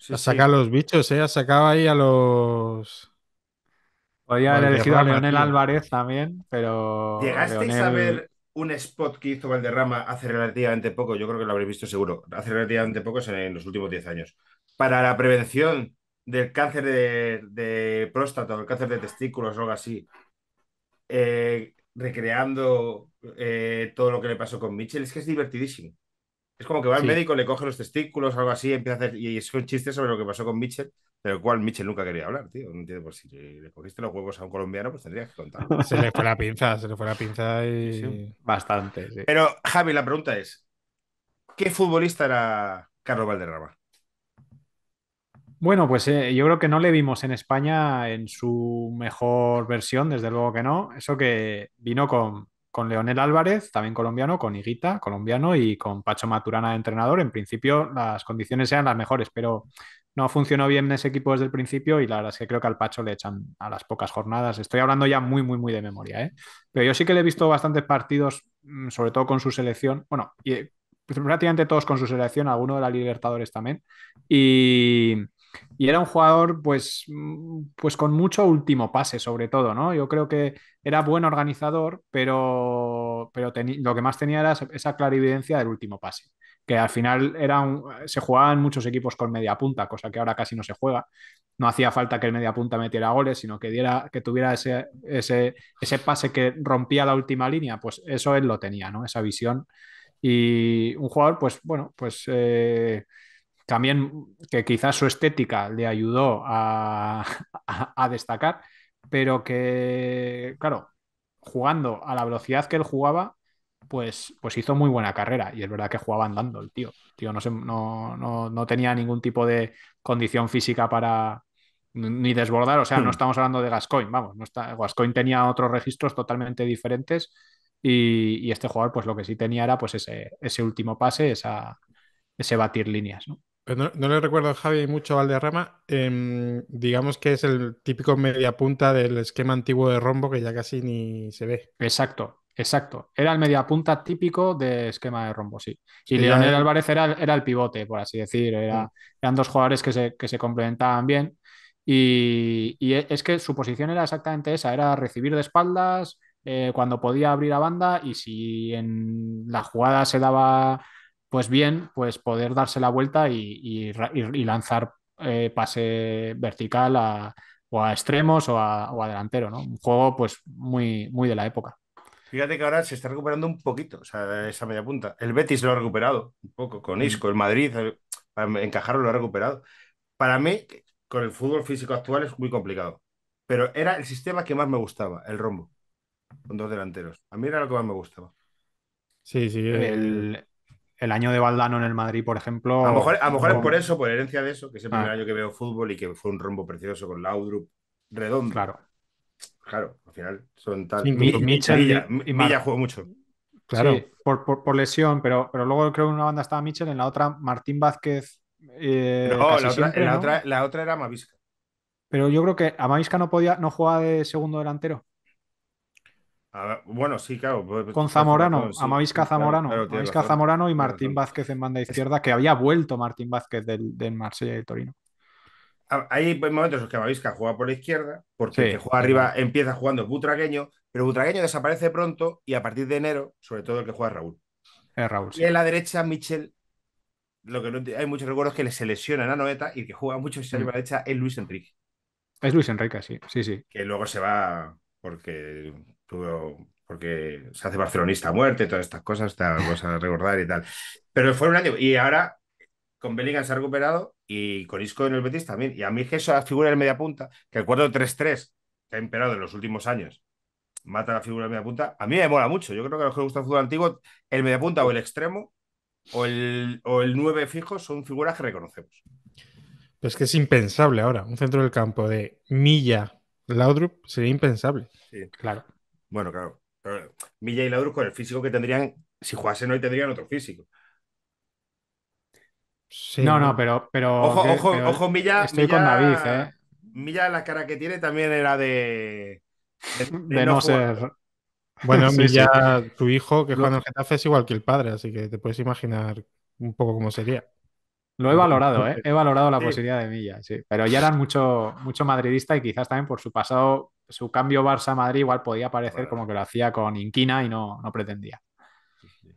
Sí, ha sacado sí. los bichos, ¿eh? Ha sacado ahí a los... Podría haber elegido a Leonel Álvarez también, pero... ¿Llegasteis Leonel... a ver un spot que hizo Valderrama hace relativamente poco? Yo creo que lo habréis visto seguro. Hace relativamente poco, en los últimos diez años. Para la prevención del cáncer de, de próstata o el cáncer de testículos o algo así. Eh, recreando eh, todo lo que le pasó con Mitchell. Es que es divertidísimo. Es como que va al sí. médico, le coge los testículos o algo así, empieza a hacer. Y es un chiste sobre lo que pasó con Mitchell, del cual Mitchell nunca quería hablar, tío. No entiendo por si le cogiste los huevos a un colombiano, pues tendrías que contarlo. Se le fue la pinza, se le fue la pinza y. Sí. Bastante, sí. Pero, Javi, la pregunta es: ¿qué futbolista era Carlos Valderrama? Bueno, pues eh, yo creo que no le vimos en España en su mejor versión, desde luego que no. Eso que vino con. Con Leonel Álvarez, también colombiano, con Higuita, colombiano, y con Pacho Maturana de entrenador. En principio las condiciones eran las mejores, pero no funcionó bien ese equipo desde el principio y la verdad es que creo que al Pacho le echan a las pocas jornadas. Estoy hablando ya muy, muy, muy de memoria, ¿eh? Pero yo sí que le he visto bastantes partidos, sobre todo con su selección. Bueno, y prácticamente todos con su selección, alguno de la Libertadores también. Y... Y era un jugador, pues, pues con mucho último pase, sobre todo, ¿no? Yo creo que era buen organizador, pero, pero lo que más tenía era esa clarividencia del último pase, que al final era un, se jugaban muchos equipos con media punta, cosa que ahora casi no se juega. No hacía falta que el media punta metiera goles, sino que, diera, que tuviera ese, ese, ese pase que rompía la última línea. Pues eso él lo tenía, ¿no? Esa visión. Y un jugador, pues, bueno, pues... Eh, también que quizás su estética le ayudó a, a, a destacar, pero que, claro, jugando a la velocidad que él jugaba, pues, pues hizo muy buena carrera. Y es verdad que jugaba andando el tío. Tío no, se, no, no, no tenía ningún tipo de condición física para, ni desbordar, o sea, no estamos hablando de Gascoigne, vamos, no está, Gascoigne tenía otros registros totalmente diferentes y, y este jugador pues lo que sí tenía era pues ese, ese último pase, esa, ese batir líneas, ¿no? Pues no, no le recuerdo a Javi mucho a Valderrama, eh, digamos que es el típico mediapunta del esquema antiguo de Rombo que ya casi ni se ve. Exacto, exacto, era el mediapunta típico de esquema de Rombo, sí. Y sí, Leonel ya... Álvarez era, era el pivote, por así decir, era, sí. eran dos jugadores que se, que se complementaban bien. Y, y es que su posición era exactamente esa, era recibir de espaldas eh, cuando podía abrir a banda y si en la jugada se daba pues bien, pues poder darse la vuelta y, y, y lanzar eh, pase vertical a, o a extremos o a, o a delantero, ¿no? Un juego pues muy, muy de la época. Fíjate que ahora se está recuperando un poquito, o sea, esa media punta. El Betis lo ha recuperado un poco con Isco, el Madrid, el, para encajarlo lo ha recuperado. Para mí... con el fútbol físico actual es muy complicado. Pero era el sistema que más me gustaba, el Rombo, con dos delanteros. A mí era lo que más me gustaba. Sí, sí. El, el, el año de Valdano en el Madrid, por ejemplo... A lo mejor, a lo mejor es por eso, por herencia de eso, que es el ah. primer año que veo fútbol y que fue un Rombo precioso con Laudrup redondo. Claro. Claro, al final son tal... Sí, Mi, Michel Villa, y Villa jugó mucho. Claro, sí, por, por, por lesión, pero, pero luego creo que en una banda estaba Michel, en la otra Martín Vázquez... Eh, no, la otra, siempre, la, ¿no? Otra, la otra era Amavisca. Pero yo creo que Amavisca no podía, no jugaba de segundo delantero. Ver, bueno, sí, claro. Con Zamorano, no, sí, Amavisca claro, Zamorano. Claro, Amavisca Zamorano y Martín Vázquez en banda izquierda, que había vuelto Martín Vázquez del, del Marsella y del Torino. Hay momentos en los que Amavisca juega por la izquierda, porque sí, el que juega arriba empieza jugando Butragueño, pero Butragueño desaparece pronto y a partir de enero, sobre todo el que juega es Raúl. Es Raúl. Y sí. En la derecha, Michel. Lo que no hay muchos recuerdos que le se lesiona a Noeta y que juega mucho y se lleva derecha es Luis Enrique. Es Luis Enrique, sí, sí, sí. Que luego se va porque tuvo, porque se hace barcelonista a muerte, todas estas cosas, te vamos a recordar y tal. Pero fue un año. Y ahora con Bellingham se ha recuperado y con Isco en el Betis también. Y a mí es que esa figura del mediapunta, que el cuatro tres tres que ha imperado en los últimos años, mata la figura del mediapunta. A mí me mola mucho. Yo creo que a los que les gusta el fútbol antiguo, el mediapunta o el extremo. O el, o el nueve fijo son figuras que reconocemos. Pues que es impensable ahora. Un centro del campo de Milla, Laudrup sería impensable. Sí, claro. Bueno, claro. Pero Milla y Laudrup con el físico que tendrían, si jugasen hoy tendrían otro físico. Sí. No, no, pero. pero ojo, que, ojo, pero ojo, Milla. Estoy Milla, con David, ¿eh? Milla, la cara que tiene también era de. De, de, de no, no ser. Bueno, sí, ya sí. Tu hijo que juega en el Getafe es igual que el padre, así que te puedes imaginar un poco cómo sería. Lo he valorado, ¿eh? He valorado la sí. posibilidad de Milla, sí. Pero ya era mucho, mucho madridista y quizás también por su pasado, su cambio Barça-Madrid igual podía parecer bueno. Como que lo hacía con Inquina y no, no pretendía. Sí, sí.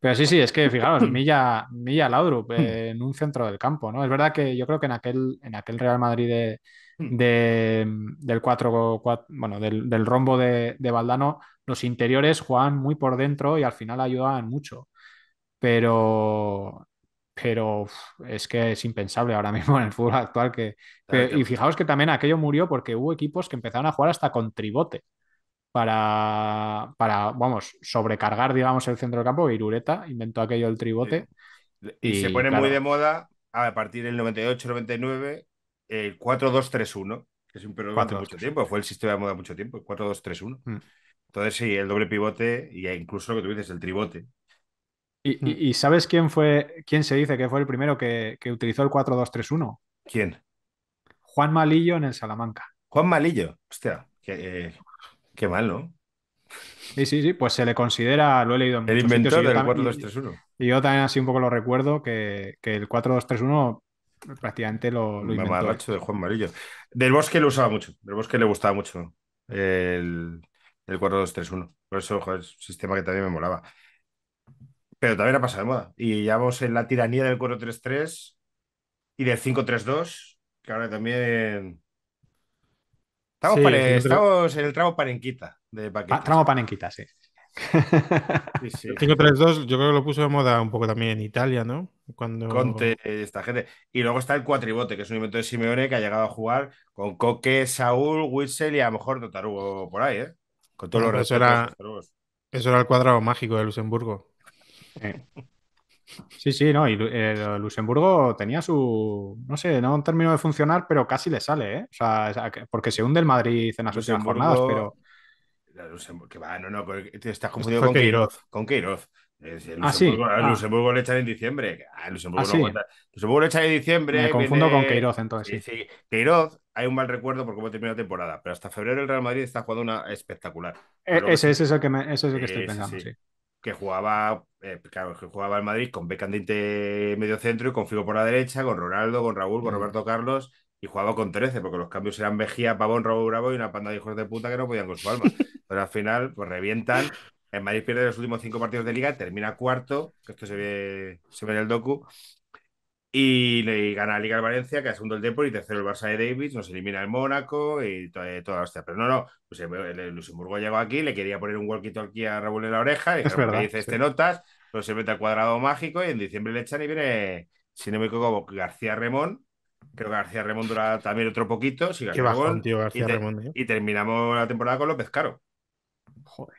Pero sí, sí, es que fijaros, Milla, Milla Laudrup eh, en un centro del campo, ¿no? Es verdad que yo creo que en aquel, en aquel Real Madrid de... De, del cuatro, cuatro, bueno, del, del Rombo de, de Valdano, los interiores jugaban muy por dentro y al final ayudaban mucho. Pero, pero es que es impensable ahora mismo en el fútbol actual. Que, que, y fijaos que también aquello murió porque hubo equipos que empezaron a jugar hasta con tribote para, para vamos, sobrecargar, digamos, el centro del campo. Irureta inventó aquello del tribote. Sí. Y, y se pone claro, muy de moda a partir del noventa y ocho noventa y nueve. El cuatro dos tres uno, que es un periodo de mucho tiempo, fue el sistema de moda mucho tiempo, el cuatro dos tres uno. Mm. Entonces sí, el doble pivote e incluso lo que tú dices, el tribote. ¿Y, mm. y, y sabes quién fue, quién se dice que fue el primero que, que utilizó el cuatro dos tres uno? ¿Quién? Juan Malillo en el Salamanca. Juan Malillo, hostia, qué, eh, qué mal, ¿no? Sí, sí, sí, pues se le considera, lo he leído en el muchos sitios. El inventor del cuatro dos tres uno. Y yo también así un poco lo recuerdo, que, que el cuatro dos tres uno... prácticamente lo, lo inventó. Mamaracho de Juan Marillo. Del Bosque lo usaba mucho. Del Bosque le gustaba mucho el, el cuatro dos tres uno. Por eso, joder, es un sistema que también me molaba. Pero también ha pasado de moda. Y ya vamos en la tiranía del cuatro tres tres y del cinco tres dos, que ahora también... Estamos, sí, pare... Estamos en el tramo panenquita. De pa tramo panenquita, sí. Sí, sí. El cinco tres dos yo creo que lo puso de moda un poco también en Italia, ¿no? Cuando... Conte, esta gente. Y luego está el cuatribote, que es un invento de Simeone que ha llegado a jugar con Coque, Saúl, Witzel y a lo mejor Totarugo por ahí, ¿eh? Con todos bueno, los respetos. Eso era el cuadrado mágico de Luxemburgo. Eh. Sí, sí, no, y eh, Luxemburgo tenía su, no sé, no terminó de funcionar, pero casi le sale, ¿eh? O sea, porque se hunde el Madrid en las últimas jornadas, pero... Luxemburgo, que va, no, no, te estás confundido con Queiroz. Con Queiroz. Luxemburgo, ah, sí. A Luxemburgo ah. le echan en diciembre. A Luxemburgo, ah, no sí. Luxemburgo le echan en diciembre. Me confundo viene... con Queiroz, entonces. Sí, sí. Queiroz, hay un mal recuerdo por cómo terminó la temporada, pero hasta febrero el Real Madrid está jugando una espectacular. E ese, que... ese, es el que me... ese es el que estoy pensando, sí. sí. Que jugaba, eh, claro, que jugaba el Madrid con Beckham de medio centro y con Figo por la derecha, con Ronaldo, con Raúl, con Roberto Carlos, y jugaba con trece, porque los cambios eran Mejía, Pavón, Raúl Bravo y una panda de hijos de puta que no podían con su alma. Pero al final, pues revientan. El Madrid pierde los últimos cinco partidos de Liga, termina cuarto, que esto se ve, se ve en el docu, y, y gana la Liga de Valencia, que es segundo el Depor y tercero el Barça de David, nos elimina el Mónaco y toda, toda la hostia. Pero no, no, pues el Luxemburgo llegó aquí, le quería poner un walkie-talkie aquí a Raúl en la oreja, y dijeron, verdad, dice sí. este notas, pero se mete al cuadrado mágico y en diciembre le echan y viene, si no me equivoco, García Remón. Creo que García Remón dura también otro poquito. Si Qué bajón, tío, García y, te, Remón, tío. Y terminamos la temporada con López Caro. Joder.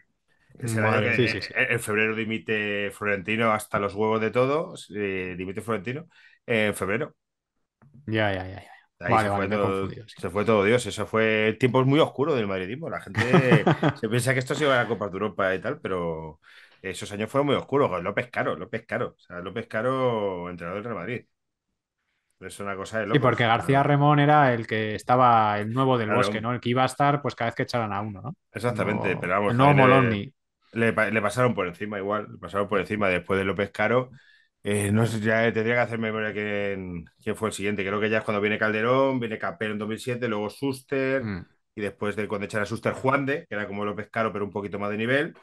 Madre, sí, sí, sí. En febrero dimite Florentino hasta los huevos de todo. Eh, dimite Florentino en febrero. Ya, ya, ya. ya. Ahí vale, se, vale, fue todo, sí. se fue todo Dios. Eso fue tiempos muy oscuros del madridismo. La gente se piensa que esto se iba a la Copa de Europa y tal, pero esos años fueron muy oscuros. López Caro, López Caro. O sea, López Caro, entrenador del Real Madrid. Es una cosa de locos. Sí, porque García Remón era el que estaba el nuevo del claro. Bosque, ¿no? El que iba a estar pues cada vez que echaran a uno, ¿no? Exactamente, no, pero vamos. No Moloni. Le, le pasaron por encima igual, le pasaron por encima después de López Caro. Eh, no sé, ya tendría que hacer memoria quién, quién fue el siguiente. Creo que ya es cuando viene Calderón, viene Capel en dos mil siete, luego Suster, mm. y después de cuando echara Suster Juan de, que era como López Caro, pero un poquito más de nivel.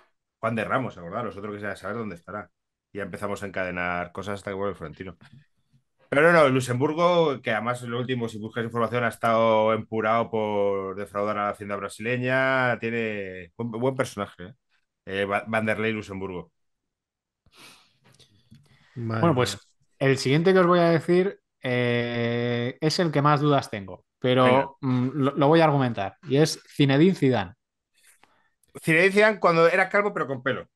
Juan de Ramos, acordaros, otro que sea saber dónde estará. Y ya empezamos a encadenar cosas hasta que vuelve el Florentino. Pero no, no, Luxemburgo, que además en lo último, si buscas información, ha estado empurado por defraudar a la hacienda brasileña. Tiene buen, buen personaje, ¿eh? Eh, Vanderlei Luxemburgo. Vale. Bueno, pues el siguiente que os voy a decir eh, es el que más dudas tengo, pero mm, lo, lo voy a argumentar. Y es Zinedine Zidane. Zinedine Zidane cuando era calvo pero con pelo.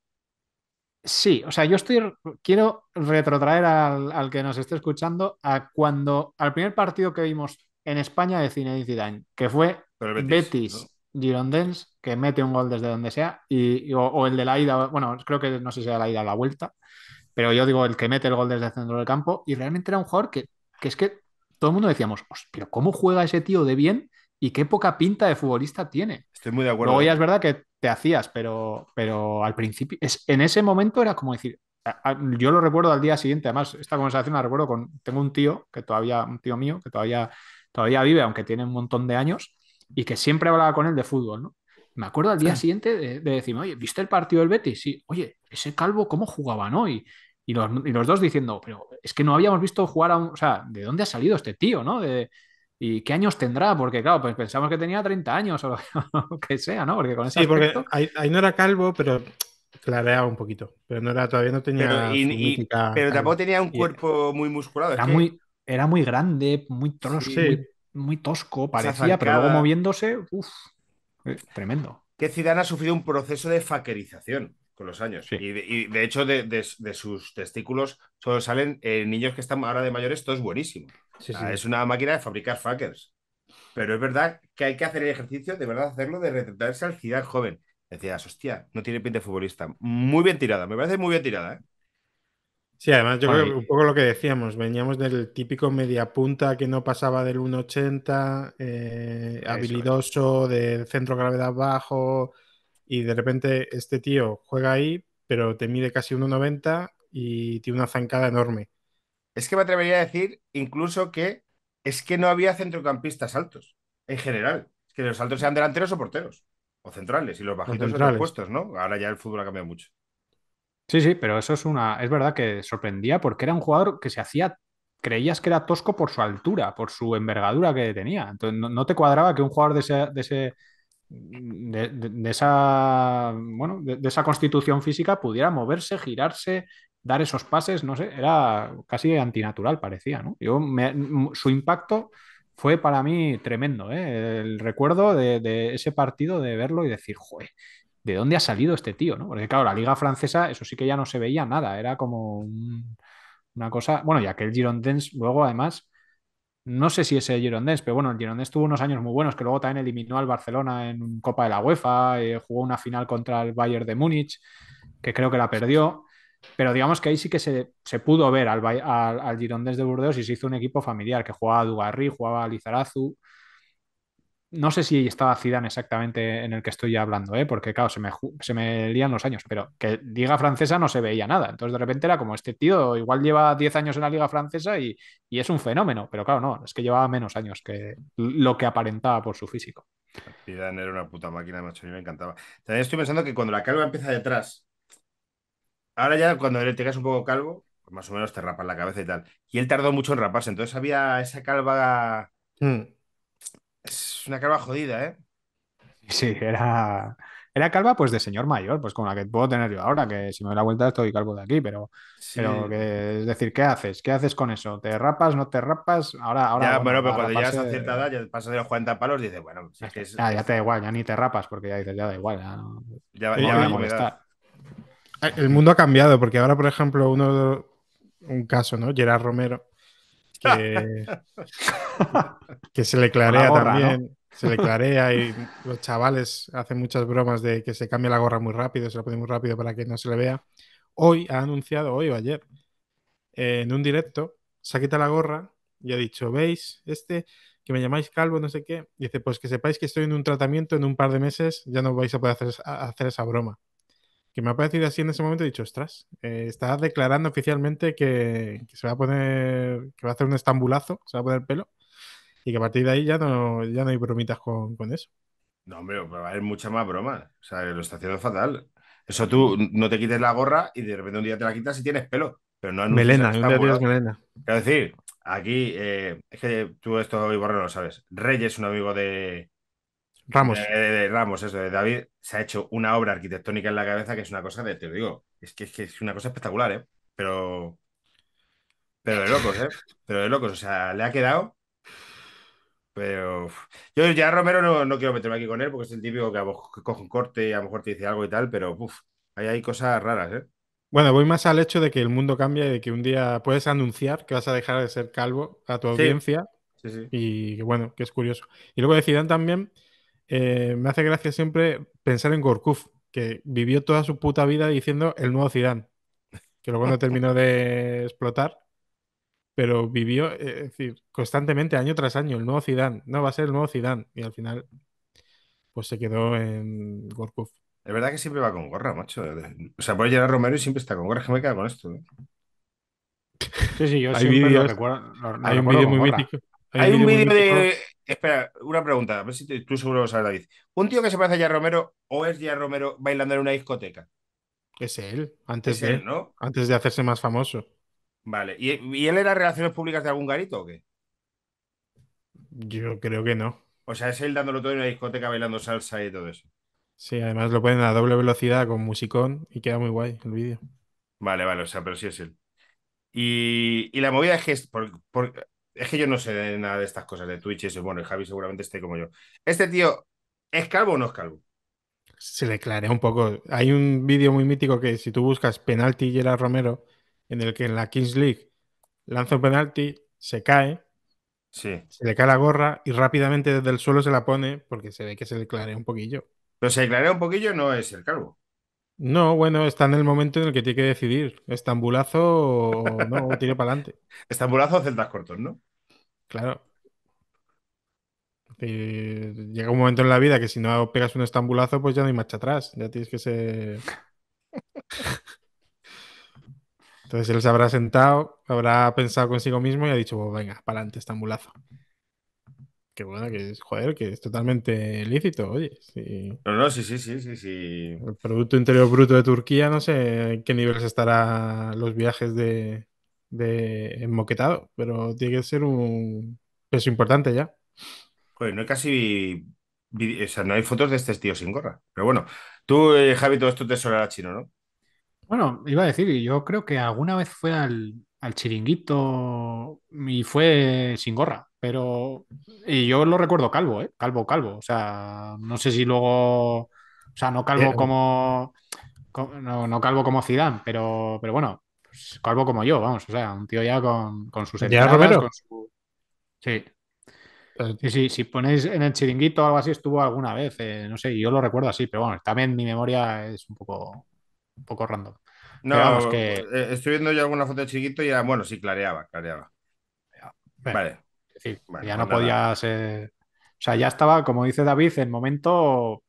Sí, o sea, yo estoy quiero retrotraer al, al que nos esté escuchando a cuando al primer partido que vimos en España de Zinedine Zidane, que fue Betis, Betis ¿no? Girondins, que mete un gol desde donde sea, y, y, o, o el de la ida, bueno, creo que no sé si era la ida o la vuelta, pero yo digo el que mete el gol desde el centro del campo, y realmente era un jugador que, que es que todo el mundo decíamos, pero ¿cómo juega ese tío de bien? Y qué poca pinta de futbolista tiene. Estoy muy de acuerdo. Luego ya es verdad que te hacías, pero, pero al principio, es, en ese momento era como decir, a, a, yo lo recuerdo al día siguiente, además esta conversación la recuerdo con, tengo un tío, que todavía, un tío mío, que todavía, todavía vive, aunque tiene un montón de años, y que siempre hablaba con él de fútbol, ¿no? Me acuerdo al día sí. siguiente de, de decirme, oye, ¿viste el partido del Betis? Sí, oye, ese calvo, ¿cómo jugaba, no? Y, y, los, y los dos diciendo, pero es que no habíamos visto jugar a un, o sea, ¿de dónde ha salido este tío, no? De, ¿Y qué años tendrá? Porque, claro, pues pensamos que tenía treinta años o lo que sea, ¿no? Porque con ese sí, aspecto... porque ahí, ahí no era calvo, pero clareaba un poquito. Pero no era, todavía no tenía... Pero, y, y, pero tampoco tenía un y cuerpo era. muy musculado. Era, es que... muy, era muy grande, muy tosco, sí. muy, muy tosco parecía, pero luego moviéndose, uff, tremendo. Que Zidane ha sufrido un proceso de fakerización con los años. Sí. Y, de, y de hecho, de, de, de sus testículos solo salen eh, niños que están ahora de mayores, todo es buenísimo. Sí, sí. Es una máquina de fabricar fuckers. Pero es verdad que hay que hacer el ejercicio, de verdad hacerlo, de retratarse al Zidane joven. Decías, hostia, no tiene pinta de futbolista. Muy bien tirada, me parece muy bien tirada, ¿eh? Sí, además yo Ay. creo que un poco lo que decíamos, veníamos del típico mediapunta que no pasaba del uno ochenta, eh, habilidoso, es. de centro gravedad bajo, y de repente este tío juega ahí, pero te mide casi uno noventa y tiene una zancada enorme. Es que me atrevería a decir incluso que es que no había centrocampistas altos, en general. Es que los altos sean delanteros o porteros, o centrales, y los bajitos los otros puestos, ¿no? Ahora ya el fútbol ha cambiado mucho. Sí, sí, pero eso es una... Es verdad que sorprendía porque era un jugador que se hacía... Creías que era tosco por su altura, por su envergadura que tenía. Entonces no, no te cuadraba que un jugador de ese... De ese... De, de, de esa bueno de, de esa constitución física pudiera moverse, girarse, dar esos pases, no sé, era casi antinatural parecía, ¿no? Yo me, su impacto fue para mí tremendo, ¿eh? El recuerdo de, de ese partido, de verlo y decir, joder, ¿de dónde ha salido este tío, no? Porque claro, la liga francesa, eso sí que ya no se veía nada, era como un, Una cosa, bueno, y aquel Girondins luego además, no sé si ese Girondins, pero bueno, el Girondins tuvo unos años muy buenos, que luego también eliminó al Barcelona en Copa de la UEFA, eh, jugó una final contra el Bayern de Múnich, que creo que la perdió, pero digamos que ahí sí que se, se pudo ver al, al, al Girondins de Burdeos y se hizo un equipo familiar, que jugaba Dugarry, jugaba Lizarazu. No sé si estaba Zidane exactamente en el que estoy hablando, ¿eh? Porque claro, se me, se me lían los años, pero que Liga Francesa no se veía nada. Entonces de repente era como, este tío igual lleva diez años en la Liga Francesa y, y es un fenómeno, pero claro, no, es que llevaba menos años que lo que aparentaba por su físico. Zidane era una puta máquina, macho, yo me encantaba. También estoy pensando que cuando la calva empieza detrás, ahora ya cuando te quedas un poco calvo, pues más o menos te rapas la cabeza y tal. Y él tardó mucho en raparse, entonces había esa calva... Mm. Es una calva jodida, ¿eh? Sí, era, era calva pues de señor mayor, pues como la que puedo tener yo ahora, que si me doy la vuelta estoy calvo de aquí, pero, sí. pero que, es decir, ¿qué haces? ¿Qué haces con eso? ¿Te rapas, no te rapas? Ahora, ahora. Ya, bueno, pero cuando llegas a cierta edad, ya pasas de los cuarenta palos, dices, bueno, si es que es... ya, ya te da igual, ya ni te rapas, porque ya dices, ya da igual, ya no, ya, no ya voy a molestar. El mundo ha cambiado, porque ahora, por ejemplo, uno un caso, ¿no? Gerard Romero. Que, que se le clarea gorra, también, ¿no? Se le clarea y los chavales hacen muchas bromas de que se cambia la gorra muy rápido, se la pone muy rápido para que no se le vea. Hoy ha anunciado, hoy o ayer, eh, en un directo, se ha quitado la gorra y ha dicho, ¿veis? Este, que me llamáis calvo, no sé qué. Y dice, pues que sepáis que estoy en un tratamiento, en un par de meses ya no vais a poder hacer, a hacer esa broma. Que me ha parecido así en ese momento, he dicho, ostras, eh, está declarando oficialmente que, que se va a poner, que va a hacer un estambulazo, se va a poner pelo, y que a partir de ahí ya no, ya no hay bromitas con, con eso. No, hombre, va a haber mucha más broma, o sea, lo está haciendo fatal. Eso tú no te quites la gorra y de repente un día te la quitas y tienes pelo, pero no anuncias melena, un día tienes melena. Quiero decir, aquí, eh, es que tú esto, Iborra, no lo sabes, Reyes, un amigo de... Ramos. De, de, de Ramos, eso, de David, se ha hecho una obra arquitectónica en la cabeza que es una cosa de, te lo digo, es que, es que es una cosa espectacular, ¿eh? Pero. Pero de locos, ¿eh? Pero de locos, o sea, le ha quedado. Pero. Yo ya Romero no, no quiero meterme aquí con él porque es el típico que, a vos, que coge un corte y a lo mejor te dice algo y tal, pero uff, ahí hay cosas raras, ¿eh? Bueno, voy más al hecho de que el mundo cambia y de que un día puedes anunciar que vas a dejar de ser calvo a tu audiencia. Sí, sí, sí. Y que bueno, que es curioso. Y luego de Zidane también. Eh, me hace gracia siempre pensar en Gorkuf, que vivió toda su puta vida diciendo el nuevo Zidane, que luego no terminó de explotar, pero vivió, eh, es decir, constantemente, año tras año, el nuevo Zidane, no va a ser el nuevo Zidane, y al final pues se quedó en Gorkuf. Es verdad que siempre va con gorra, macho. O sea, por llegar Romero y siempre está con gorra, es que me cago con esto, ¿eh? Sí, sí, yo hay siempre videos, lo recuerdo, lo, lo hay un vídeo muy gorra. Mítico. Hay, hay un vídeo de... Espera, una pregunta, a ver si te, tú seguro lo sabes, David. ¿Un tío que se parece a Javier Romero o es Javier Romero bailando en una discoteca? Es él, antes, ¿Es de, él, ¿no? antes de hacerse más famoso. Vale, ¿Y, ¿y él era relaciones públicas de algún garito o qué? Yo creo que no. O sea, es él dándolo todo en una discoteca, bailando salsa y todo eso. Sí, además lo ponen a doble velocidad con musicón y queda muy guay el vídeo. Vale, vale, o sea, pero sí es él. Y, y la movida es que... Es por, por... Es que yo no sé de nada de estas cosas de Twitch y eso. Bueno, el Javi seguramente esté como yo. ¿Este tío es calvo o no es calvo? Se le clarea un poco. Hay un vídeo muy mítico que si tú buscas penalti Gerard Romero, en el que en la Kings League lanza un penalti, se cae, sí. Se le cae la gorra y rápidamente desde el suelo se la pone porque se ve que se le clarea un poquillo. Pero se le clarea un poquillo no es el calvo. No, bueno, está en el momento en el que tiene que decidir. ¿Estambulazo o no? O tiro para adelante. Estambulazo o celdas cortos, ¿no? Claro. Y llega un momento en la vida que si no pegas un estambulazo, pues ya no hay marcha atrás. Ya tienes que ser... Entonces él se habrá sentado, habrá pensado consigo mismo y ha dicho, pues venga, para adelante, estambulazo. Que bueno, que es, joder, que es totalmente lícito, oye. Sí. No, no, sí, sí, sí, sí, sí. El Producto Interior Bruto de Turquía, no sé en qué niveles estará los viajes de, de enmoquetado, pero tiene que ser un peso importante ya. Joder, no hay casi... O sea, no hay fotos de este tío sin gorra. Pero bueno, tú, eh, Javi, todo esto te sonará chino, ¿no? Bueno, iba a decir, yo creo que alguna vez fue al, al chiringuito y fue sin gorra. Pero y yo lo recuerdo calvo, ¿eh? Calvo, calvo. O sea, no sé si luego... O sea, no calvo como... como no, no calvo como Zidane, pero, pero bueno. pues, calvo como yo, vamos, o sea, un tío ya con, con sus entradas, con su... Sí. Sí, sí, si ponéis en el chiringuito o algo así, estuvo alguna vez, eh, no sé, yo lo recuerdo así, pero bueno, también mi memoria es un poco, un poco random. No, vamos, que... eh, estoy viendo yo alguna foto de chiringuito y ya, bueno, sí, clareaba, clareaba. Bueno, vale. Sí, vale, ya no podía ser... O sea, ya estaba, como dice David, en momento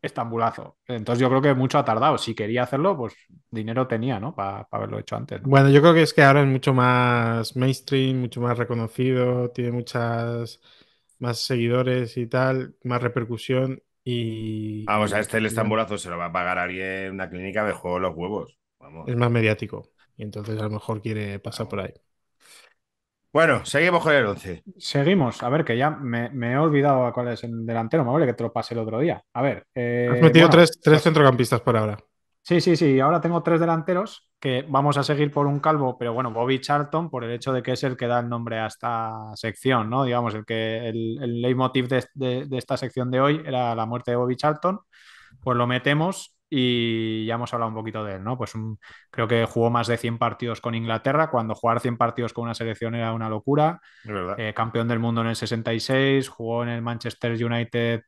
estambulazo. Entonces yo creo que mucho ha tardado. Si quería hacerlo, pues dinero tenía, ¿no? Para pa haberlo hecho antes, ¿no? Bueno, yo creo que es que ahora es mucho más mainstream, mucho más reconocido, tiene muchas más seguidores y tal, más repercusión y... Vamos, a este el estambulazo se lo va a pagar a alguien, una clínica de juego los huevos. Vamos. Es más mediático y entonces a lo mejor quiere pasar por ahí. Bueno, seguimos con el once. Seguimos. A ver, que ya me, me he olvidado a cuál es el delantero. Me vale que te lo pasé el otro día. A ver. Eh, Has metido bueno, tres, tres centrocampistas por ahora. Sí, sí, sí. Ahora tengo tres delanteros que vamos a seguir por un calvo, pero bueno, Bobby Charlton, por el hecho de que es el que da el nombre a esta sección, ¿no? Digamos, el que el, el leitmotiv de, de, de esta sección de hoy era la muerte de Bobby Charlton. Pues lo metemos y ya hemos hablado un poquito de él, ¿no? Pues un, creo que jugó más de cien partidos con Inglaterra, cuando jugar cien partidos con una selección era una locura. Eh, campeón del mundo en el sesenta y seis, jugó en el Manchester United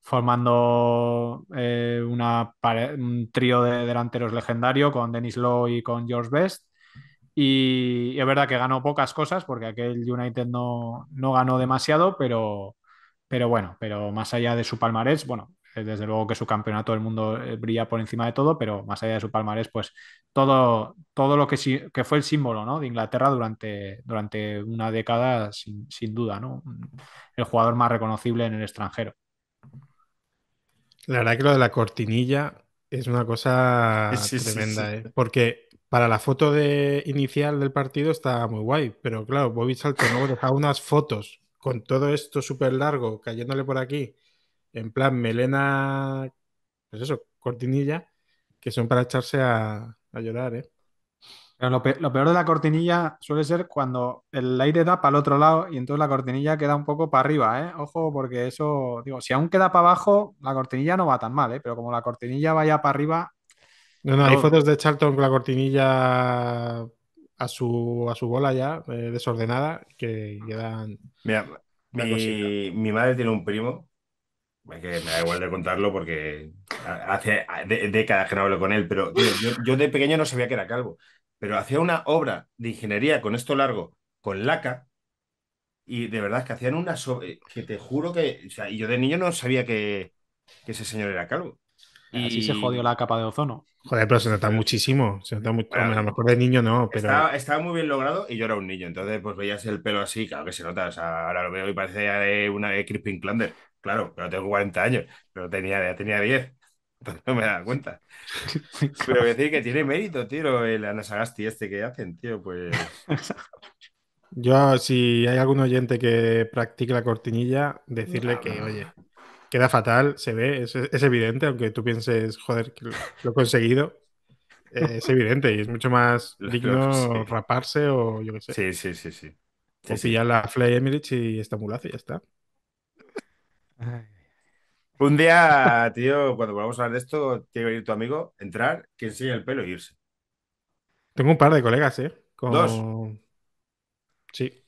formando eh, una, un trío de delanteros legendario con Dennis Law y con George Best. Y, y es verdad que ganó pocas cosas porque aquel United no, no ganó demasiado, pero, pero bueno, pero más allá de su palmarés, bueno, desde luego que su campeonato del mundo brilla por encima de todo, pero más allá de su palmarés, pues todo, todo lo que, que fue el símbolo, ¿no?, de Inglaterra durante, durante una década, sin, sin duda, ¿no? El jugador más reconocible en el extranjero. La verdad que lo de la cortinilla es una cosa sí, tremenda, sí, sí. ¿eh? Porque para la foto de inicial del partido está muy guay, pero claro, Bobby Charlton luego deja unas fotos con todo esto súper largo cayéndole por aquí, en plan melena, pues eso, cortinilla, que son para echarse a, a llorar, ¿eh? Pero lo peor, lo peor de la cortinilla suele ser cuando el aire da para el otro lado y entonces la cortinilla queda un poco para arriba, ¿eh? Ojo, porque eso, digo, si aún queda para abajo, la cortinilla no va tan mal, ¿eh? Pero como la cortinilla vaya para arriba... No, no, hay todo... fotos de Charlton con la cortinilla a su, a su bola ya, eh, desordenada, que quedan... Mira, mi, mi madre tiene un primo... que me da igual de contarlo porque hace décadas que no hablo con él, pero tío, yo, yo de pequeño no sabía que era calvo, pero hacía una obra de ingeniería con esto largo, con laca, y de verdad que hacían una sobre... que te juro que... O sea, yo de niño no sabía que, que ese señor era calvo. Y... así se jodió la capa de ozono. Joder, pero se nota muchísimo. Se nota mucho. Bueno, a lo mejor de niño no, pero... Estaba, estaba muy bien logrado y yo era un niño, entonces pues veías el pelo así, claro que se nota, o sea, ahora lo veo y parece una de Crispin Klander. Claro, pero tengo cuarenta años, pero tenía, ya tenía diez, entonces no me daba cuenta. Pero decir que tiene mérito, tío, el Anasagasti este que hacen, tío, pues... Yo, si hay algún oyente que practique la cortinilla, decirle no, que, no. oye, queda fatal, se ve, es, es evidente, aunque tú pienses, joder, que lo, lo he conseguido, eh, es evidente y es mucho más digno sí. raparse o yo qué sé. Sí, sí, sí, sí. O sí, pillar sí. la Fly Emirates y estambularse y ya está. Ay. Un día, tío, cuando volvamos a hablar de esto, tiene que venir tu amigo, entrar, que enseñe el pelo e irse. Tengo un par de colegas, ¿eh? Con... ¿Dos? Sí.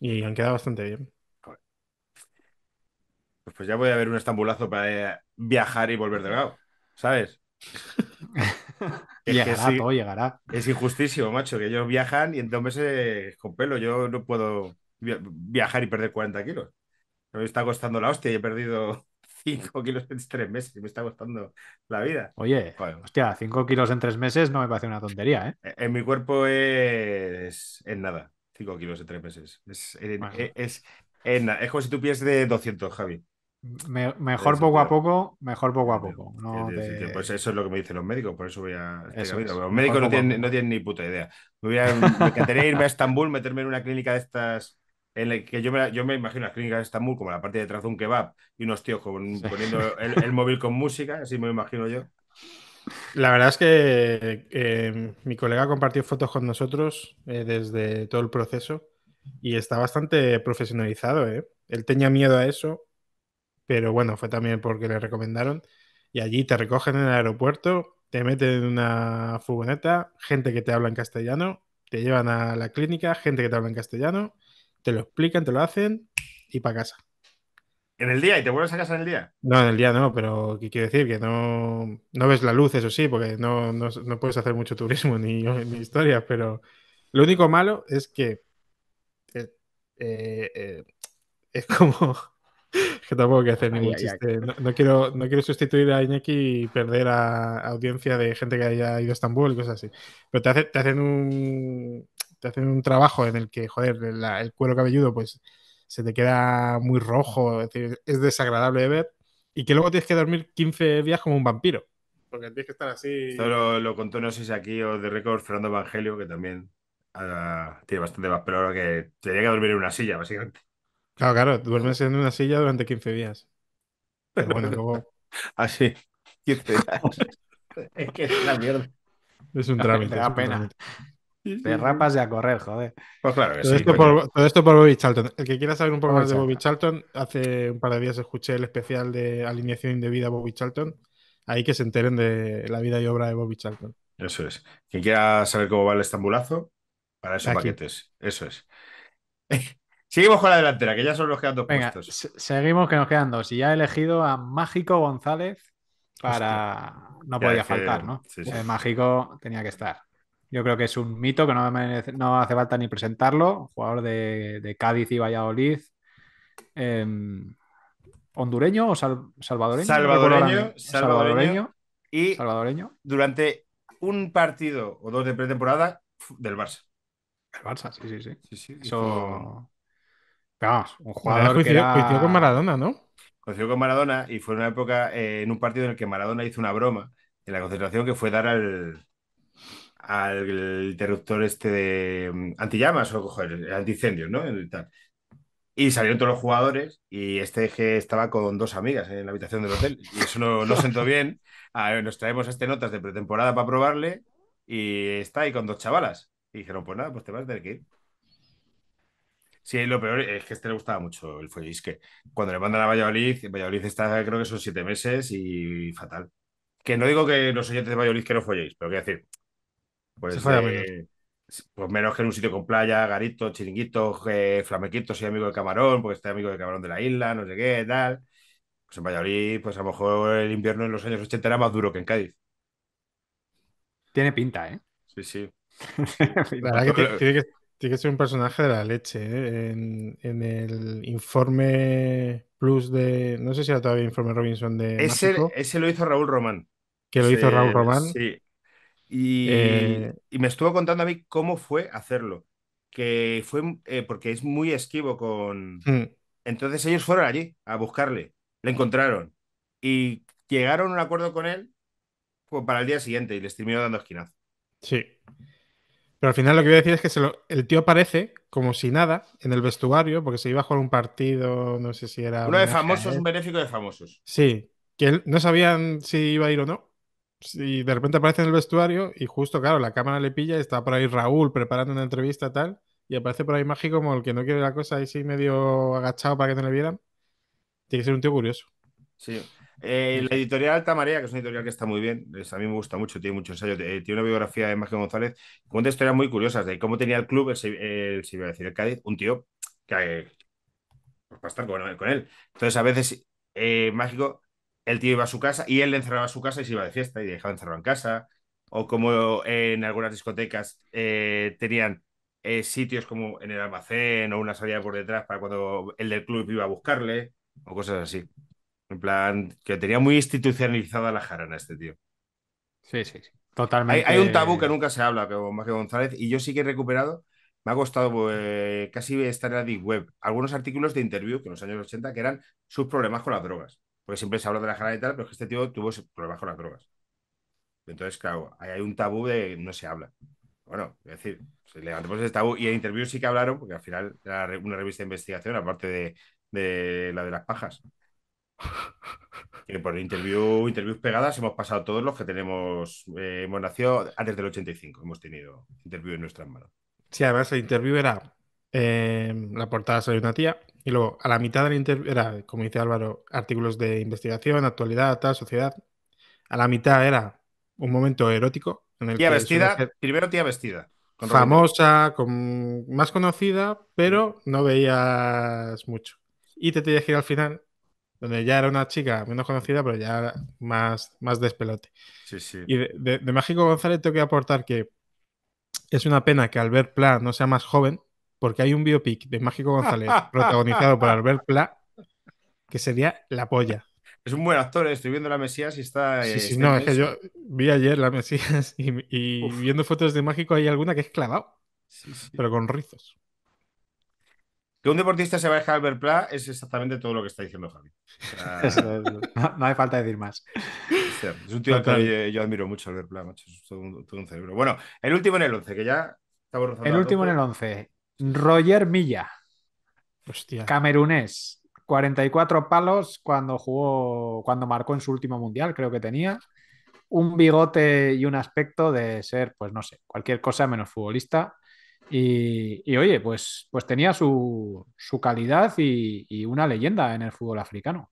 Y han quedado bastante bien. Pues, pues ya voy a ver un estambulazo para viajar y volver delgado, ¿sabes? Llegará, sí, todo llegará. Es injustísimo, macho, que ellos viajan y en dos meses con pelo. Yo no puedo viajar y perder cuarenta kilos. Me está costando la hostia y he perdido cinco kilos en tres meses y me está costando la vida. Oye, bueno, hostia, cinco kilos en tres meses no me parece una tontería, ¿eh? En mi cuerpo es, es nada, cinco kilos en tres meses. Es, es, bueno. es, es, es, es como si tú pierdes de doscientos, Javi. Me, mejor poco a poco, mejor poco a poco. No te... Pues eso es lo que me dicen los médicos, por eso voy a... Eso es. Los médicos no tienen, no tienen ni puta idea. Me, voy a, me encantaría irme a Estambul, meterme en una clínica de estas... en el que yo me, yo me imagino las clínicas de Estambul como la parte de atrás de un kebab y unos tíos con, sí. poniendo el, el móvil con música, así me lo imagino yo. La verdad es que eh, mi colega compartió fotos con nosotros eh, desde todo el proceso y está bastante profesionalizado, ¿eh? Él tenía miedo a eso, pero bueno, fue también porque le recomendaron y allí te recogen en el aeropuerto te meten en una furgoneta, gente que te habla en castellano, te llevan a la clínica, gente que te habla en castellano, te lo explican, te lo hacen y para casa. ¿En el día? ¿Y te vuelves a casa en el día? No, en el día no, pero ¿qué quiero decir? Que no, no ves la luz, eso sí, porque no, no, no puedes hacer mucho turismo ni, ni historias, pero lo único malo es que eh, eh, es como... que tampoco hay que hacer ningún ay, chiste. Ay, ay. No, no, quiero, no quiero sustituir a Iñaki y perder a, a audiencia de gente que haya ido a Estambul y cosas así. Pero te, hace, te, hacen, un, te hacen un trabajo en el que, joder, la, el cuero cabelludo pues se te queda muy rojo, es decir, es desagradable de ver. Y que luego tienes que dormir quince días como un vampiro. Porque tienes que estar así... Esto lo, lo contó, no sé si aquí o de récord, Fernando Evangelio, que también uh, tiene bastante más, pero ahora que tenía que dormir en una silla, básicamente. Claro, claro, duermes en una silla durante quince días. Pero bueno, luego... Así, quince días. Es que es una mierda. Es un trámite. Te da pena. Te rapas y a correr, joder. Pues claro que todo, sí, esto por, todo esto por Bobby Charlton. El que quiera saber un poco Bobby más de Bobby Charlton, hace un par de días escuché el especial de alineación indebida Bobby Charlton. Ahí que se enteren de la vida y obra de Bobby Charlton. Eso es. Quien quiera saber cómo va el estambulazo, para esos paquetes. Eso es. Seguimos con la delantera, que ya son los que quedan dos Venga, puestos. Se seguimos, que nos quedan dos. Y ya he elegido a Mágico González para... Hostia. No podía ya faltar, que... ¿no? Sí, sí. El Mágico tenía que estar. Yo creo que es un mito que no, merece, no hace falta ni presentarlo. Jugador de, de Cádiz y Valladolid. Eh, ¿Hondureño o sal salvadoreño? Salvadoreño, salvadoreño, salvadoreño. Y salvadoreño. Durante un partido o dos de pretemporada del Barça. El Barça, sí, sí, sí. sí, sí. Eso... Como... Vamos, un jugador coincidió, que era... coincidió con Maradona, ¿no? Coincidió con Maradona y fue en una época, eh, en un partido en el que Maradona hizo una broma en la concentración que fue dar al, al interruptor este de antillamas o coger, antiincendios, ¿no? El, tal. Y salieron todos los jugadores y este que estaba con dos amigas en la habitación del hotel y eso no, no sentó bien. A ver, nos traemos este notas de pretemporada para probarle y está ahí con dos chavalas. Y dijeron, pues nada, pues te vas a tener que ir. Sí, lo peor es que este le gustaba mucho el follisque. Cuando le mandan a Valladolid, Valladolid está, creo que son siete meses y fatal. Que no digo que los oyentes de Valladolid que no folléis, pero quiero decir, pues, eh, pues menos que en un sitio con playa, garitos, chiringuitos, eh, flamenquitos, soy amigo de Camarón, porque estoy amigo de Camarón de la isla, no sé qué, tal. Pues en Valladolid, pues a lo mejor el invierno en los años ochenta era más duro que en Cádiz. Tiene pinta, ¿eh? Sí, sí. La verdad que tiene que... Tiene que ser un personaje de la leche, ¿eh? En, en el informe plus de... No sé si era todavía informe Robinson de ese, Mágico. Ese lo hizo Raúl Román. Que lo sí, hizo Raúl Román. Sí. Y, eh... y me estuvo contando a mí cómo fue hacerlo. Que fue... Eh, porque es muy esquivo con... Mm. Entonces ellos fueron allí a buscarle. Le encontraron. Y llegaron a un acuerdo con él pues, para el día siguiente. Y les terminó dando esquinazo. Sí. Pero al final lo que voy a decir es que se lo, el tío aparece como si nada en el vestuario porque se iba a jugar un partido, no sé si era... Uno de famosos, un benéfico de famosos. Sí, que él, no sabían si iba a ir o no. Y de repente aparece en el vestuario y justo, claro, la cámara le pilla y está por ahí Raúl preparando una entrevista tal y aparece por ahí Mágico como el que no quiere la cosa ahí sí medio agachado para que no le vieran. Tiene que ser un tío curioso. Sí. Eh, la editorial Tamarea, que es una editorial que está muy bien, es, a mí me gusta mucho, tiene mucho ensayo, eh, tiene una biografía de Mágico González, cuenta historias muy curiosas de cómo tenía el club, el, el, si iba a decir el Cádiz, un tío que eh, pues para estar con, con él. Entonces a veces eh, Mágico, el tío iba a su casa y él le encerraba a su casa y se iba de fiesta y le dejaba encerrado en casa, o como eh, en algunas discotecas eh, tenían eh, sitios como en el almacén o una salida por detrás para cuando el del club iba a buscarle o cosas así. En plan, que tenía muy institucionalizada la jarana este tío. Sí, sí, sí. Totalmente. Hay, hay un tabú que nunca se habla, como Mágico González, y yo sí que he recuperado, me ha costado pues, casi estar en la deep web, algunos artículos de Interview, que en los años ochenta, que eran sus problemas con las drogas. Porque siempre se habla de la jarana y tal, pero es que este tío tuvo problemas con las drogas. Entonces, claro, hay, hay un tabú de no se habla. Bueno, es decir, si levantamos ese tabú, y en Interview sí que hablaron, porque al final era una revista de investigación, aparte de, de la de las pajas. Que por interview, interviews pegadas hemos pasado todos los que tenemos eh, hemos nacido antes del ochenta y cinco, hemos tenido interview en nuestras manos. Sí, además el interview era eh, la portada salió una tía y luego a la mitad del interview era, como dice Álvaro, artículos de investigación, actualidad, tal, sociedad. A la mitad era un momento erótico. En el tía que vestida, primero tía vestida. Con famosa, con, más conocida, pero no veías mucho. Y te tenías que ir al final, donde ya era una chica menos conocida, pero ya más, más despelote. Sí, sí. Y de, de, de Mágico González tengo que aportar que es una pena que Albert Pla no sea más joven, porque hay un biopic de Mágico González protagonizado por Albert Pla que sería la polla. Es un buen actor, ¿eh? Estoy viendo La Mesías y está... Sí, sí, está no, es que yo vi ayer La Mesías y, y viendo fotos de Mágico hay alguna que es clavado, sí, sí. Pero con rizos. Que un deportista se vaya a Albert Pla es exactamente todo lo que está diciendo Javi. O sea... Eso, no, no hay falta decir más. Es un tío Total. que yo, yo admiro mucho a Albert Pla, macho. Es todo un, todo un cerebro. Bueno, el último en el once, que ya estamos rozando. El último en el once. Roger Milla. Hostia. Camerunés. cuarenta y cuatro palos cuando jugó, cuando marcó en su último mundial, creo que tenía. Un bigote y un aspecto de ser, pues no sé, cualquier cosa menos futbolista. Y, y oye, pues, pues tenía su, su calidad y, y una leyenda en el fútbol africano.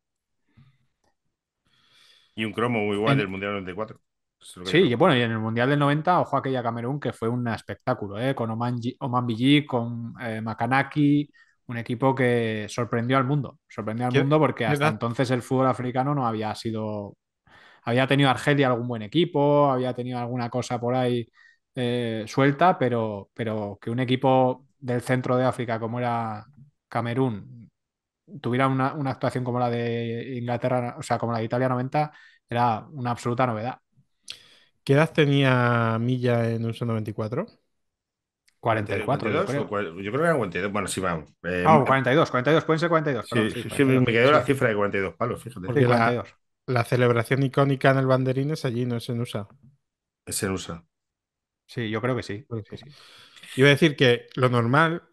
Y un cromo muy guay en... del Mundial noventa y cuatro. Sí, y bueno, y en el Mundial del noventa, ojo aquella Camerún, que fue un espectáculo, ¿eh? Con Omanbillí, con eh, Makanaki, un equipo que sorprendió al mundo. Sorprendió al mundo porque hasta ¿verdad? entonces el fútbol africano no había sido... Había tenido Argelia algún buen equipo, había tenido alguna cosa por ahí... Eh, suelta, pero, pero que un equipo del centro de África como era Camerún tuviera una, una actuación como la de Inglaterra, o sea, como la de Italia noventa, era una absoluta novedad. ¿Qué edad tenía Milla en U S O noventa y cuatro? cuarenta y cuatro, yo creo. Yo creo que eran cuarenta y dos. Bueno, sí, vamos. Eh, ah, cuarenta y dos, cuarenta y dos, pueden ser cuarenta y dos. Sí, perdón, sí, sí, cuarenta y dos, me quedó sí. La cifra de cuarenta y dos palos, fíjate. Porque la, la celebración icónica en el banderín es allí, no es en U S A. Es en U S A. Sí, yo creo que sí. Sí, sí. Iba a decir que lo normal,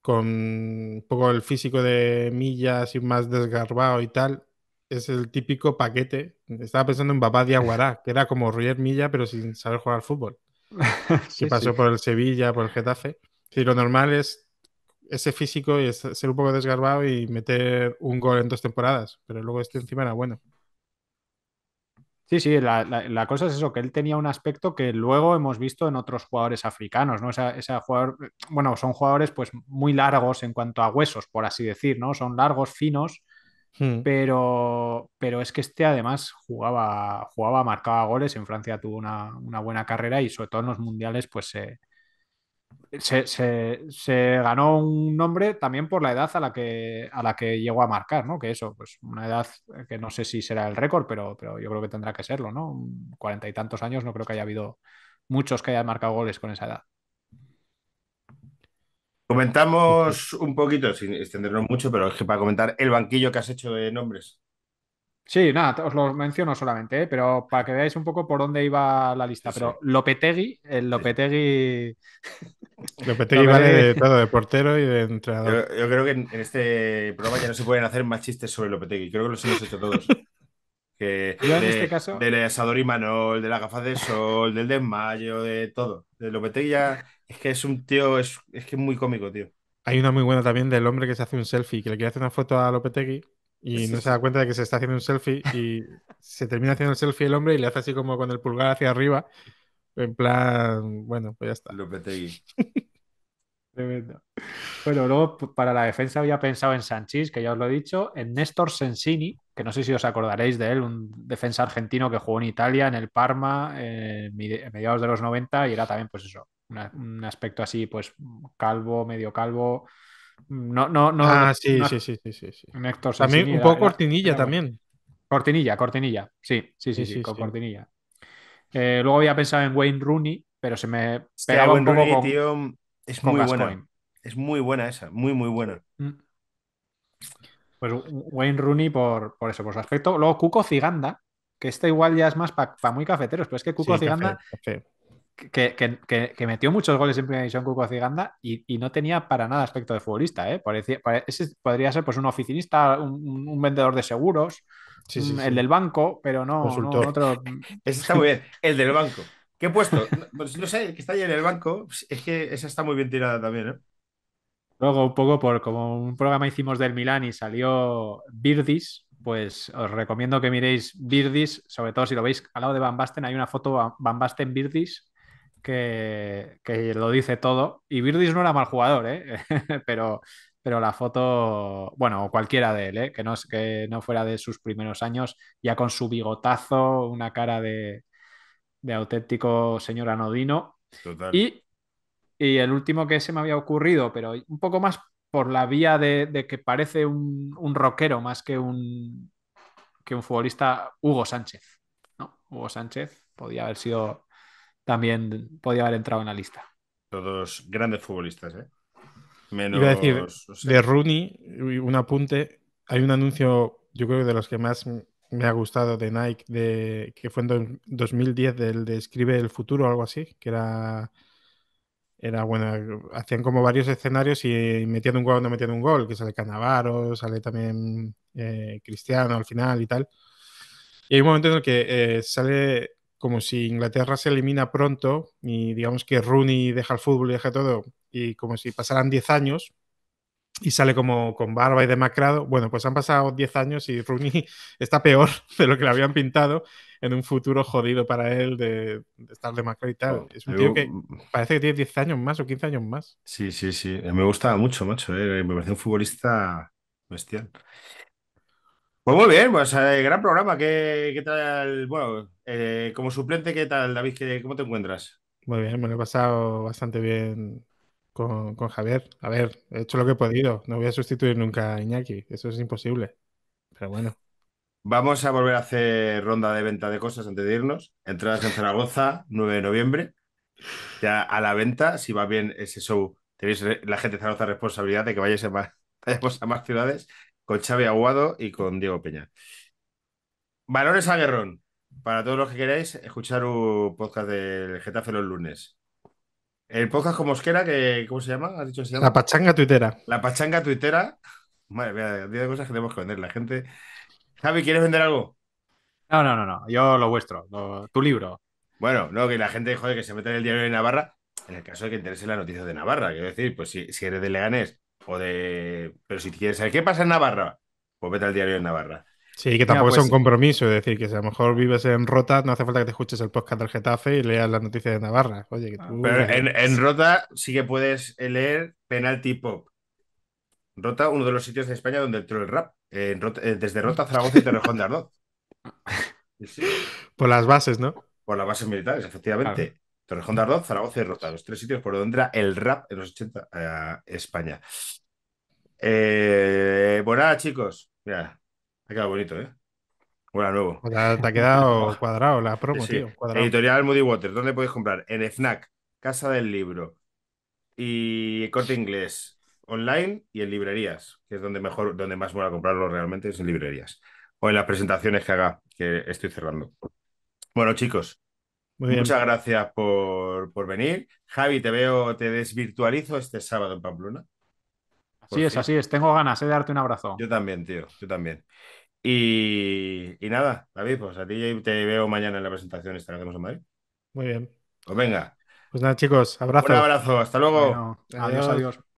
con un poco el físico de Millas y más desgarbado y tal, es el típico paquete. Estaba pensando en Babá Diaguará, que era como Roger Milla, pero sin saber jugar al fútbol. Sí, que pasó sí. por el Sevilla, por el Getafe. Sí, lo normal es ese físico y es ser un poco desgarbado y meter un gol en dos temporadas. Pero luego este encima era bueno. Sí, sí, la, la, la cosa es eso, que él tenía un aspecto que luego hemos visto en otros jugadores africanos, ¿no? Esa, esa jugador, bueno, son jugadores pues muy largos en cuanto a huesos, por así decir, ¿no? Son largos, finos, sí. pero, pero es que este además jugaba, jugaba, marcaba goles. En Francia tuvo una, una buena carrera y sobre todo en los mundiales pues se, se, se, se ganó un nombre también por la edad a la que, a la que llegó a marcar, ¿no? Que eso, pues una edad que no sé si será el récord, pero, pero yo creo que tendrá que serlo, ¿no? Cuarenta y tantos años, no creo que haya habido muchos que hayan marcado goles con esa edad. Comentamos un poquito, sin extendernos mucho, pero es que para comentar el banquillo que has hecho de nombres. Sí, nada, os lo menciono solamente, ¿eh? Pero para que veáis un poco por dónde iba la lista. Sí, pero sí. Lopetegui, el Lopetegui... Lopetegui vale de todo, de portero y de entrenador. Yo, yo creo que en, en este programa ya no se pueden hacer más chistes sobre Lopetegui. Creo que los hemos hecho todos. Que yo en de, este caso... Del asador y Manol, de las gafas de sol, del desmayo, de todo. De Lopetegui ya... Es que es un tío... Es, es que es muy cómico, tío. Hay una muy buena también del hombre que se hace un selfie, que le quiere hacer una foto a Lopetegui. Y no se da cuenta de que se está haciendo un selfie y se termina haciendo el selfie el hombre y le hace así como con el pulgar hacia arriba. En plan, bueno, pues ya está. Lopetegui. Tremendo. Bueno, luego para la defensa había pensado en Sanchís, que ya os lo he dicho, en Néstor Sensini, que no sé si os acordaréis de él, un defensa argentino que jugó en Italia, en el Parma, eh, en mediados de los noventa, y era también, pues eso, una, un aspecto así, pues calvo, medio calvo... No, no, no. Ah, sí, no, sí, sí, sí, sí, sí. Néstor Sensini también un poco era, cortinilla era, también. Cortinilla, cortinilla. Sí, sí, sí, sí, sí, sí con sí. cortinilla. Eh, luego había pensado en Wayne Rooney, pero se me pegaba o sea, un poco Rooney, con, tío, es con muy Gascoigne. Buena. Es muy buena esa, muy, muy buena. Pues Wayne Rooney por, por eso, por su aspecto. Luego Cuco Ciganda, que este igual ya es más para pa muy cafeteros, pero es que Cuco sí, Ciganda... Café, café. Que, que, que, que metió muchos goles en primera división Cuco Ciganda y, y no tenía para nada aspecto de futbolista, ¿eh? Parecía, ese podría ser pues un oficinista, un, un vendedor de seguros, sí, sí, un, sí. el del banco, pero no, no otro. Ese está muy bien, el del banco. ¿Qué he puesto? No, no sé, el que está ahí en el banco, es que esa está muy bien tirada también, ¿eh? Luego un poco por como un programa hicimos del Milán y salió Birdis, pues os recomiendo que miréis Birdis, sobre todo si lo veis al lado de Van Basten, hay una foto Van Basten Birdis que, que lo dice todo. Y Birdis no era mal jugador, ¿eh? pero, pero la foto, bueno, cualquiera de él, ¿eh? que, no, que no fuera de sus primeros años, ya con su bigotazo, una cara de, de auténtico señor anodino. Total. Y, y el último que se me había ocurrido, pero un poco más por la vía de, de que parece un, un rockero más que un, que un futbolista, Hugo Sánchez, ¿no? Hugo Sánchez podía haber sido también, podía haber entrado en la lista. Todos grandes futbolistas, ¿eh? Menos... Iba a decir, o sea... de Rooney, un apunte, hay un anuncio, yo creo que de los que más me ha gustado de Nike, de, que fue en dos mil diez, del de Escribe el Futuro o algo así, que era... Era bueno, hacían como varios escenarios y metían un gol o no metían un gol, que sale Cannavaro, sale también eh, Cristiano al final y tal. Y hay un momento en el que eh, sale como si Inglaterra se elimina pronto y digamos que Rooney deja el fútbol y deja todo, y como si pasaran diez años y sale como con barba y demacrado. Bueno, pues han pasado diez años y Rooney está peor de lo que le habían pintado en un futuro jodido para él de, de estar demacrado y tal. Es un tío que parece que tiene diez años más o quince años más. Sí, sí, sí. Me gustaba mucho, macho. ¿eh? Me parece un futbolista bestial. Pues muy bien, pues eh, gran programa. ¿Qué, qué tal? Bueno, eh, como suplente, ¿qué tal, David? ¿Qué, ¿Cómo te encuentras? Muy bien, me lo he pasado bastante bien. Con, con Javier, a ver, he hecho lo que he podido. No voy a sustituir nunca a Iñaki, eso es imposible. Pero bueno. Vamos a volver a hacer ronda de venta de cosas antes de irnos. Entradas en Zaragoza, nueve de noviembre. Ya a la venta, si va bien ese show, tenéis la gente de Zaragoza responsabilidad de que vayáis a más, a más ciudades con Xavi Aguado y con Diego Peña. Balones a Guerrón. Para todos los que queráis escuchar un podcast del Getafe los lunes. El podcast con Mosquera, que, ¿cómo se llama? ¿Has dicho que se llama? La Pachanga Tuitera. La Pachanga Tuitera. Madre mía, diez cosas que tenemos que vender. La gente... Javi, ¿quieres vender algo? No, no, no, no. Yo lo vuestro. Lo... Tu libro. Bueno, no, que la gente, joder, que se meta en el diario de Navarra. En el caso de que interese la noticia de Navarra. Quiero decir, pues si, si eres de Leganés o de... Pero si quieres saber qué pasa en Navarra, pues vete al diario de Navarra. Sí, que tampoco es pues... un compromiso, es decir, que si a lo mejor vives en Rota, no hace falta que te escuches el podcast del Getafe y leas las noticias de Navarra. Oye, que tú... Pero en, en Rota sí que puedes leer Penalty Pop. Rota, uno de los sitios de España donde entró el rap. En Rota, desde Rota, Zaragoza y Torrejón de Ardoz. Sí. Por las bases, ¿no? Por las bases militares, efectivamente. Claro. Torrejón de Ardoz, Zaragoza y Rota, los tres sitios por donde era el rap en los ochenta a España. Eh, bueno, nada, chicos. Mira. Ha quedado bonito, ¿eh? Hola, nuevo. O sea, te ha quedado cuadrado la promo, sí, sí. tío. Cuadrado. Editorial Moody Waters, ¿dónde podéis comprar? En FNAC, Casa del Libro y Corte Inglés, online y en librerías, que es donde mejor, donde más mola comprarlo realmente, es en librerías. O en las presentaciones que haga, que estoy cerrando. Bueno, chicos, Muy bien. muchas gracias por, por venir. Javi, te veo, te desvirtualizo este sábado en Pamplona. Sí, es así, es. Tengo ganas de darte un abrazo. Yo también, tío, yo también. Y, y nada, David, pues a ti te veo mañana en la presentación esta que hacemos en Madrid. Muy bien. Pues venga. Pues nada, chicos, abrazo. Un abrazo, hasta luego. Bueno, adiós, adiós. adiós.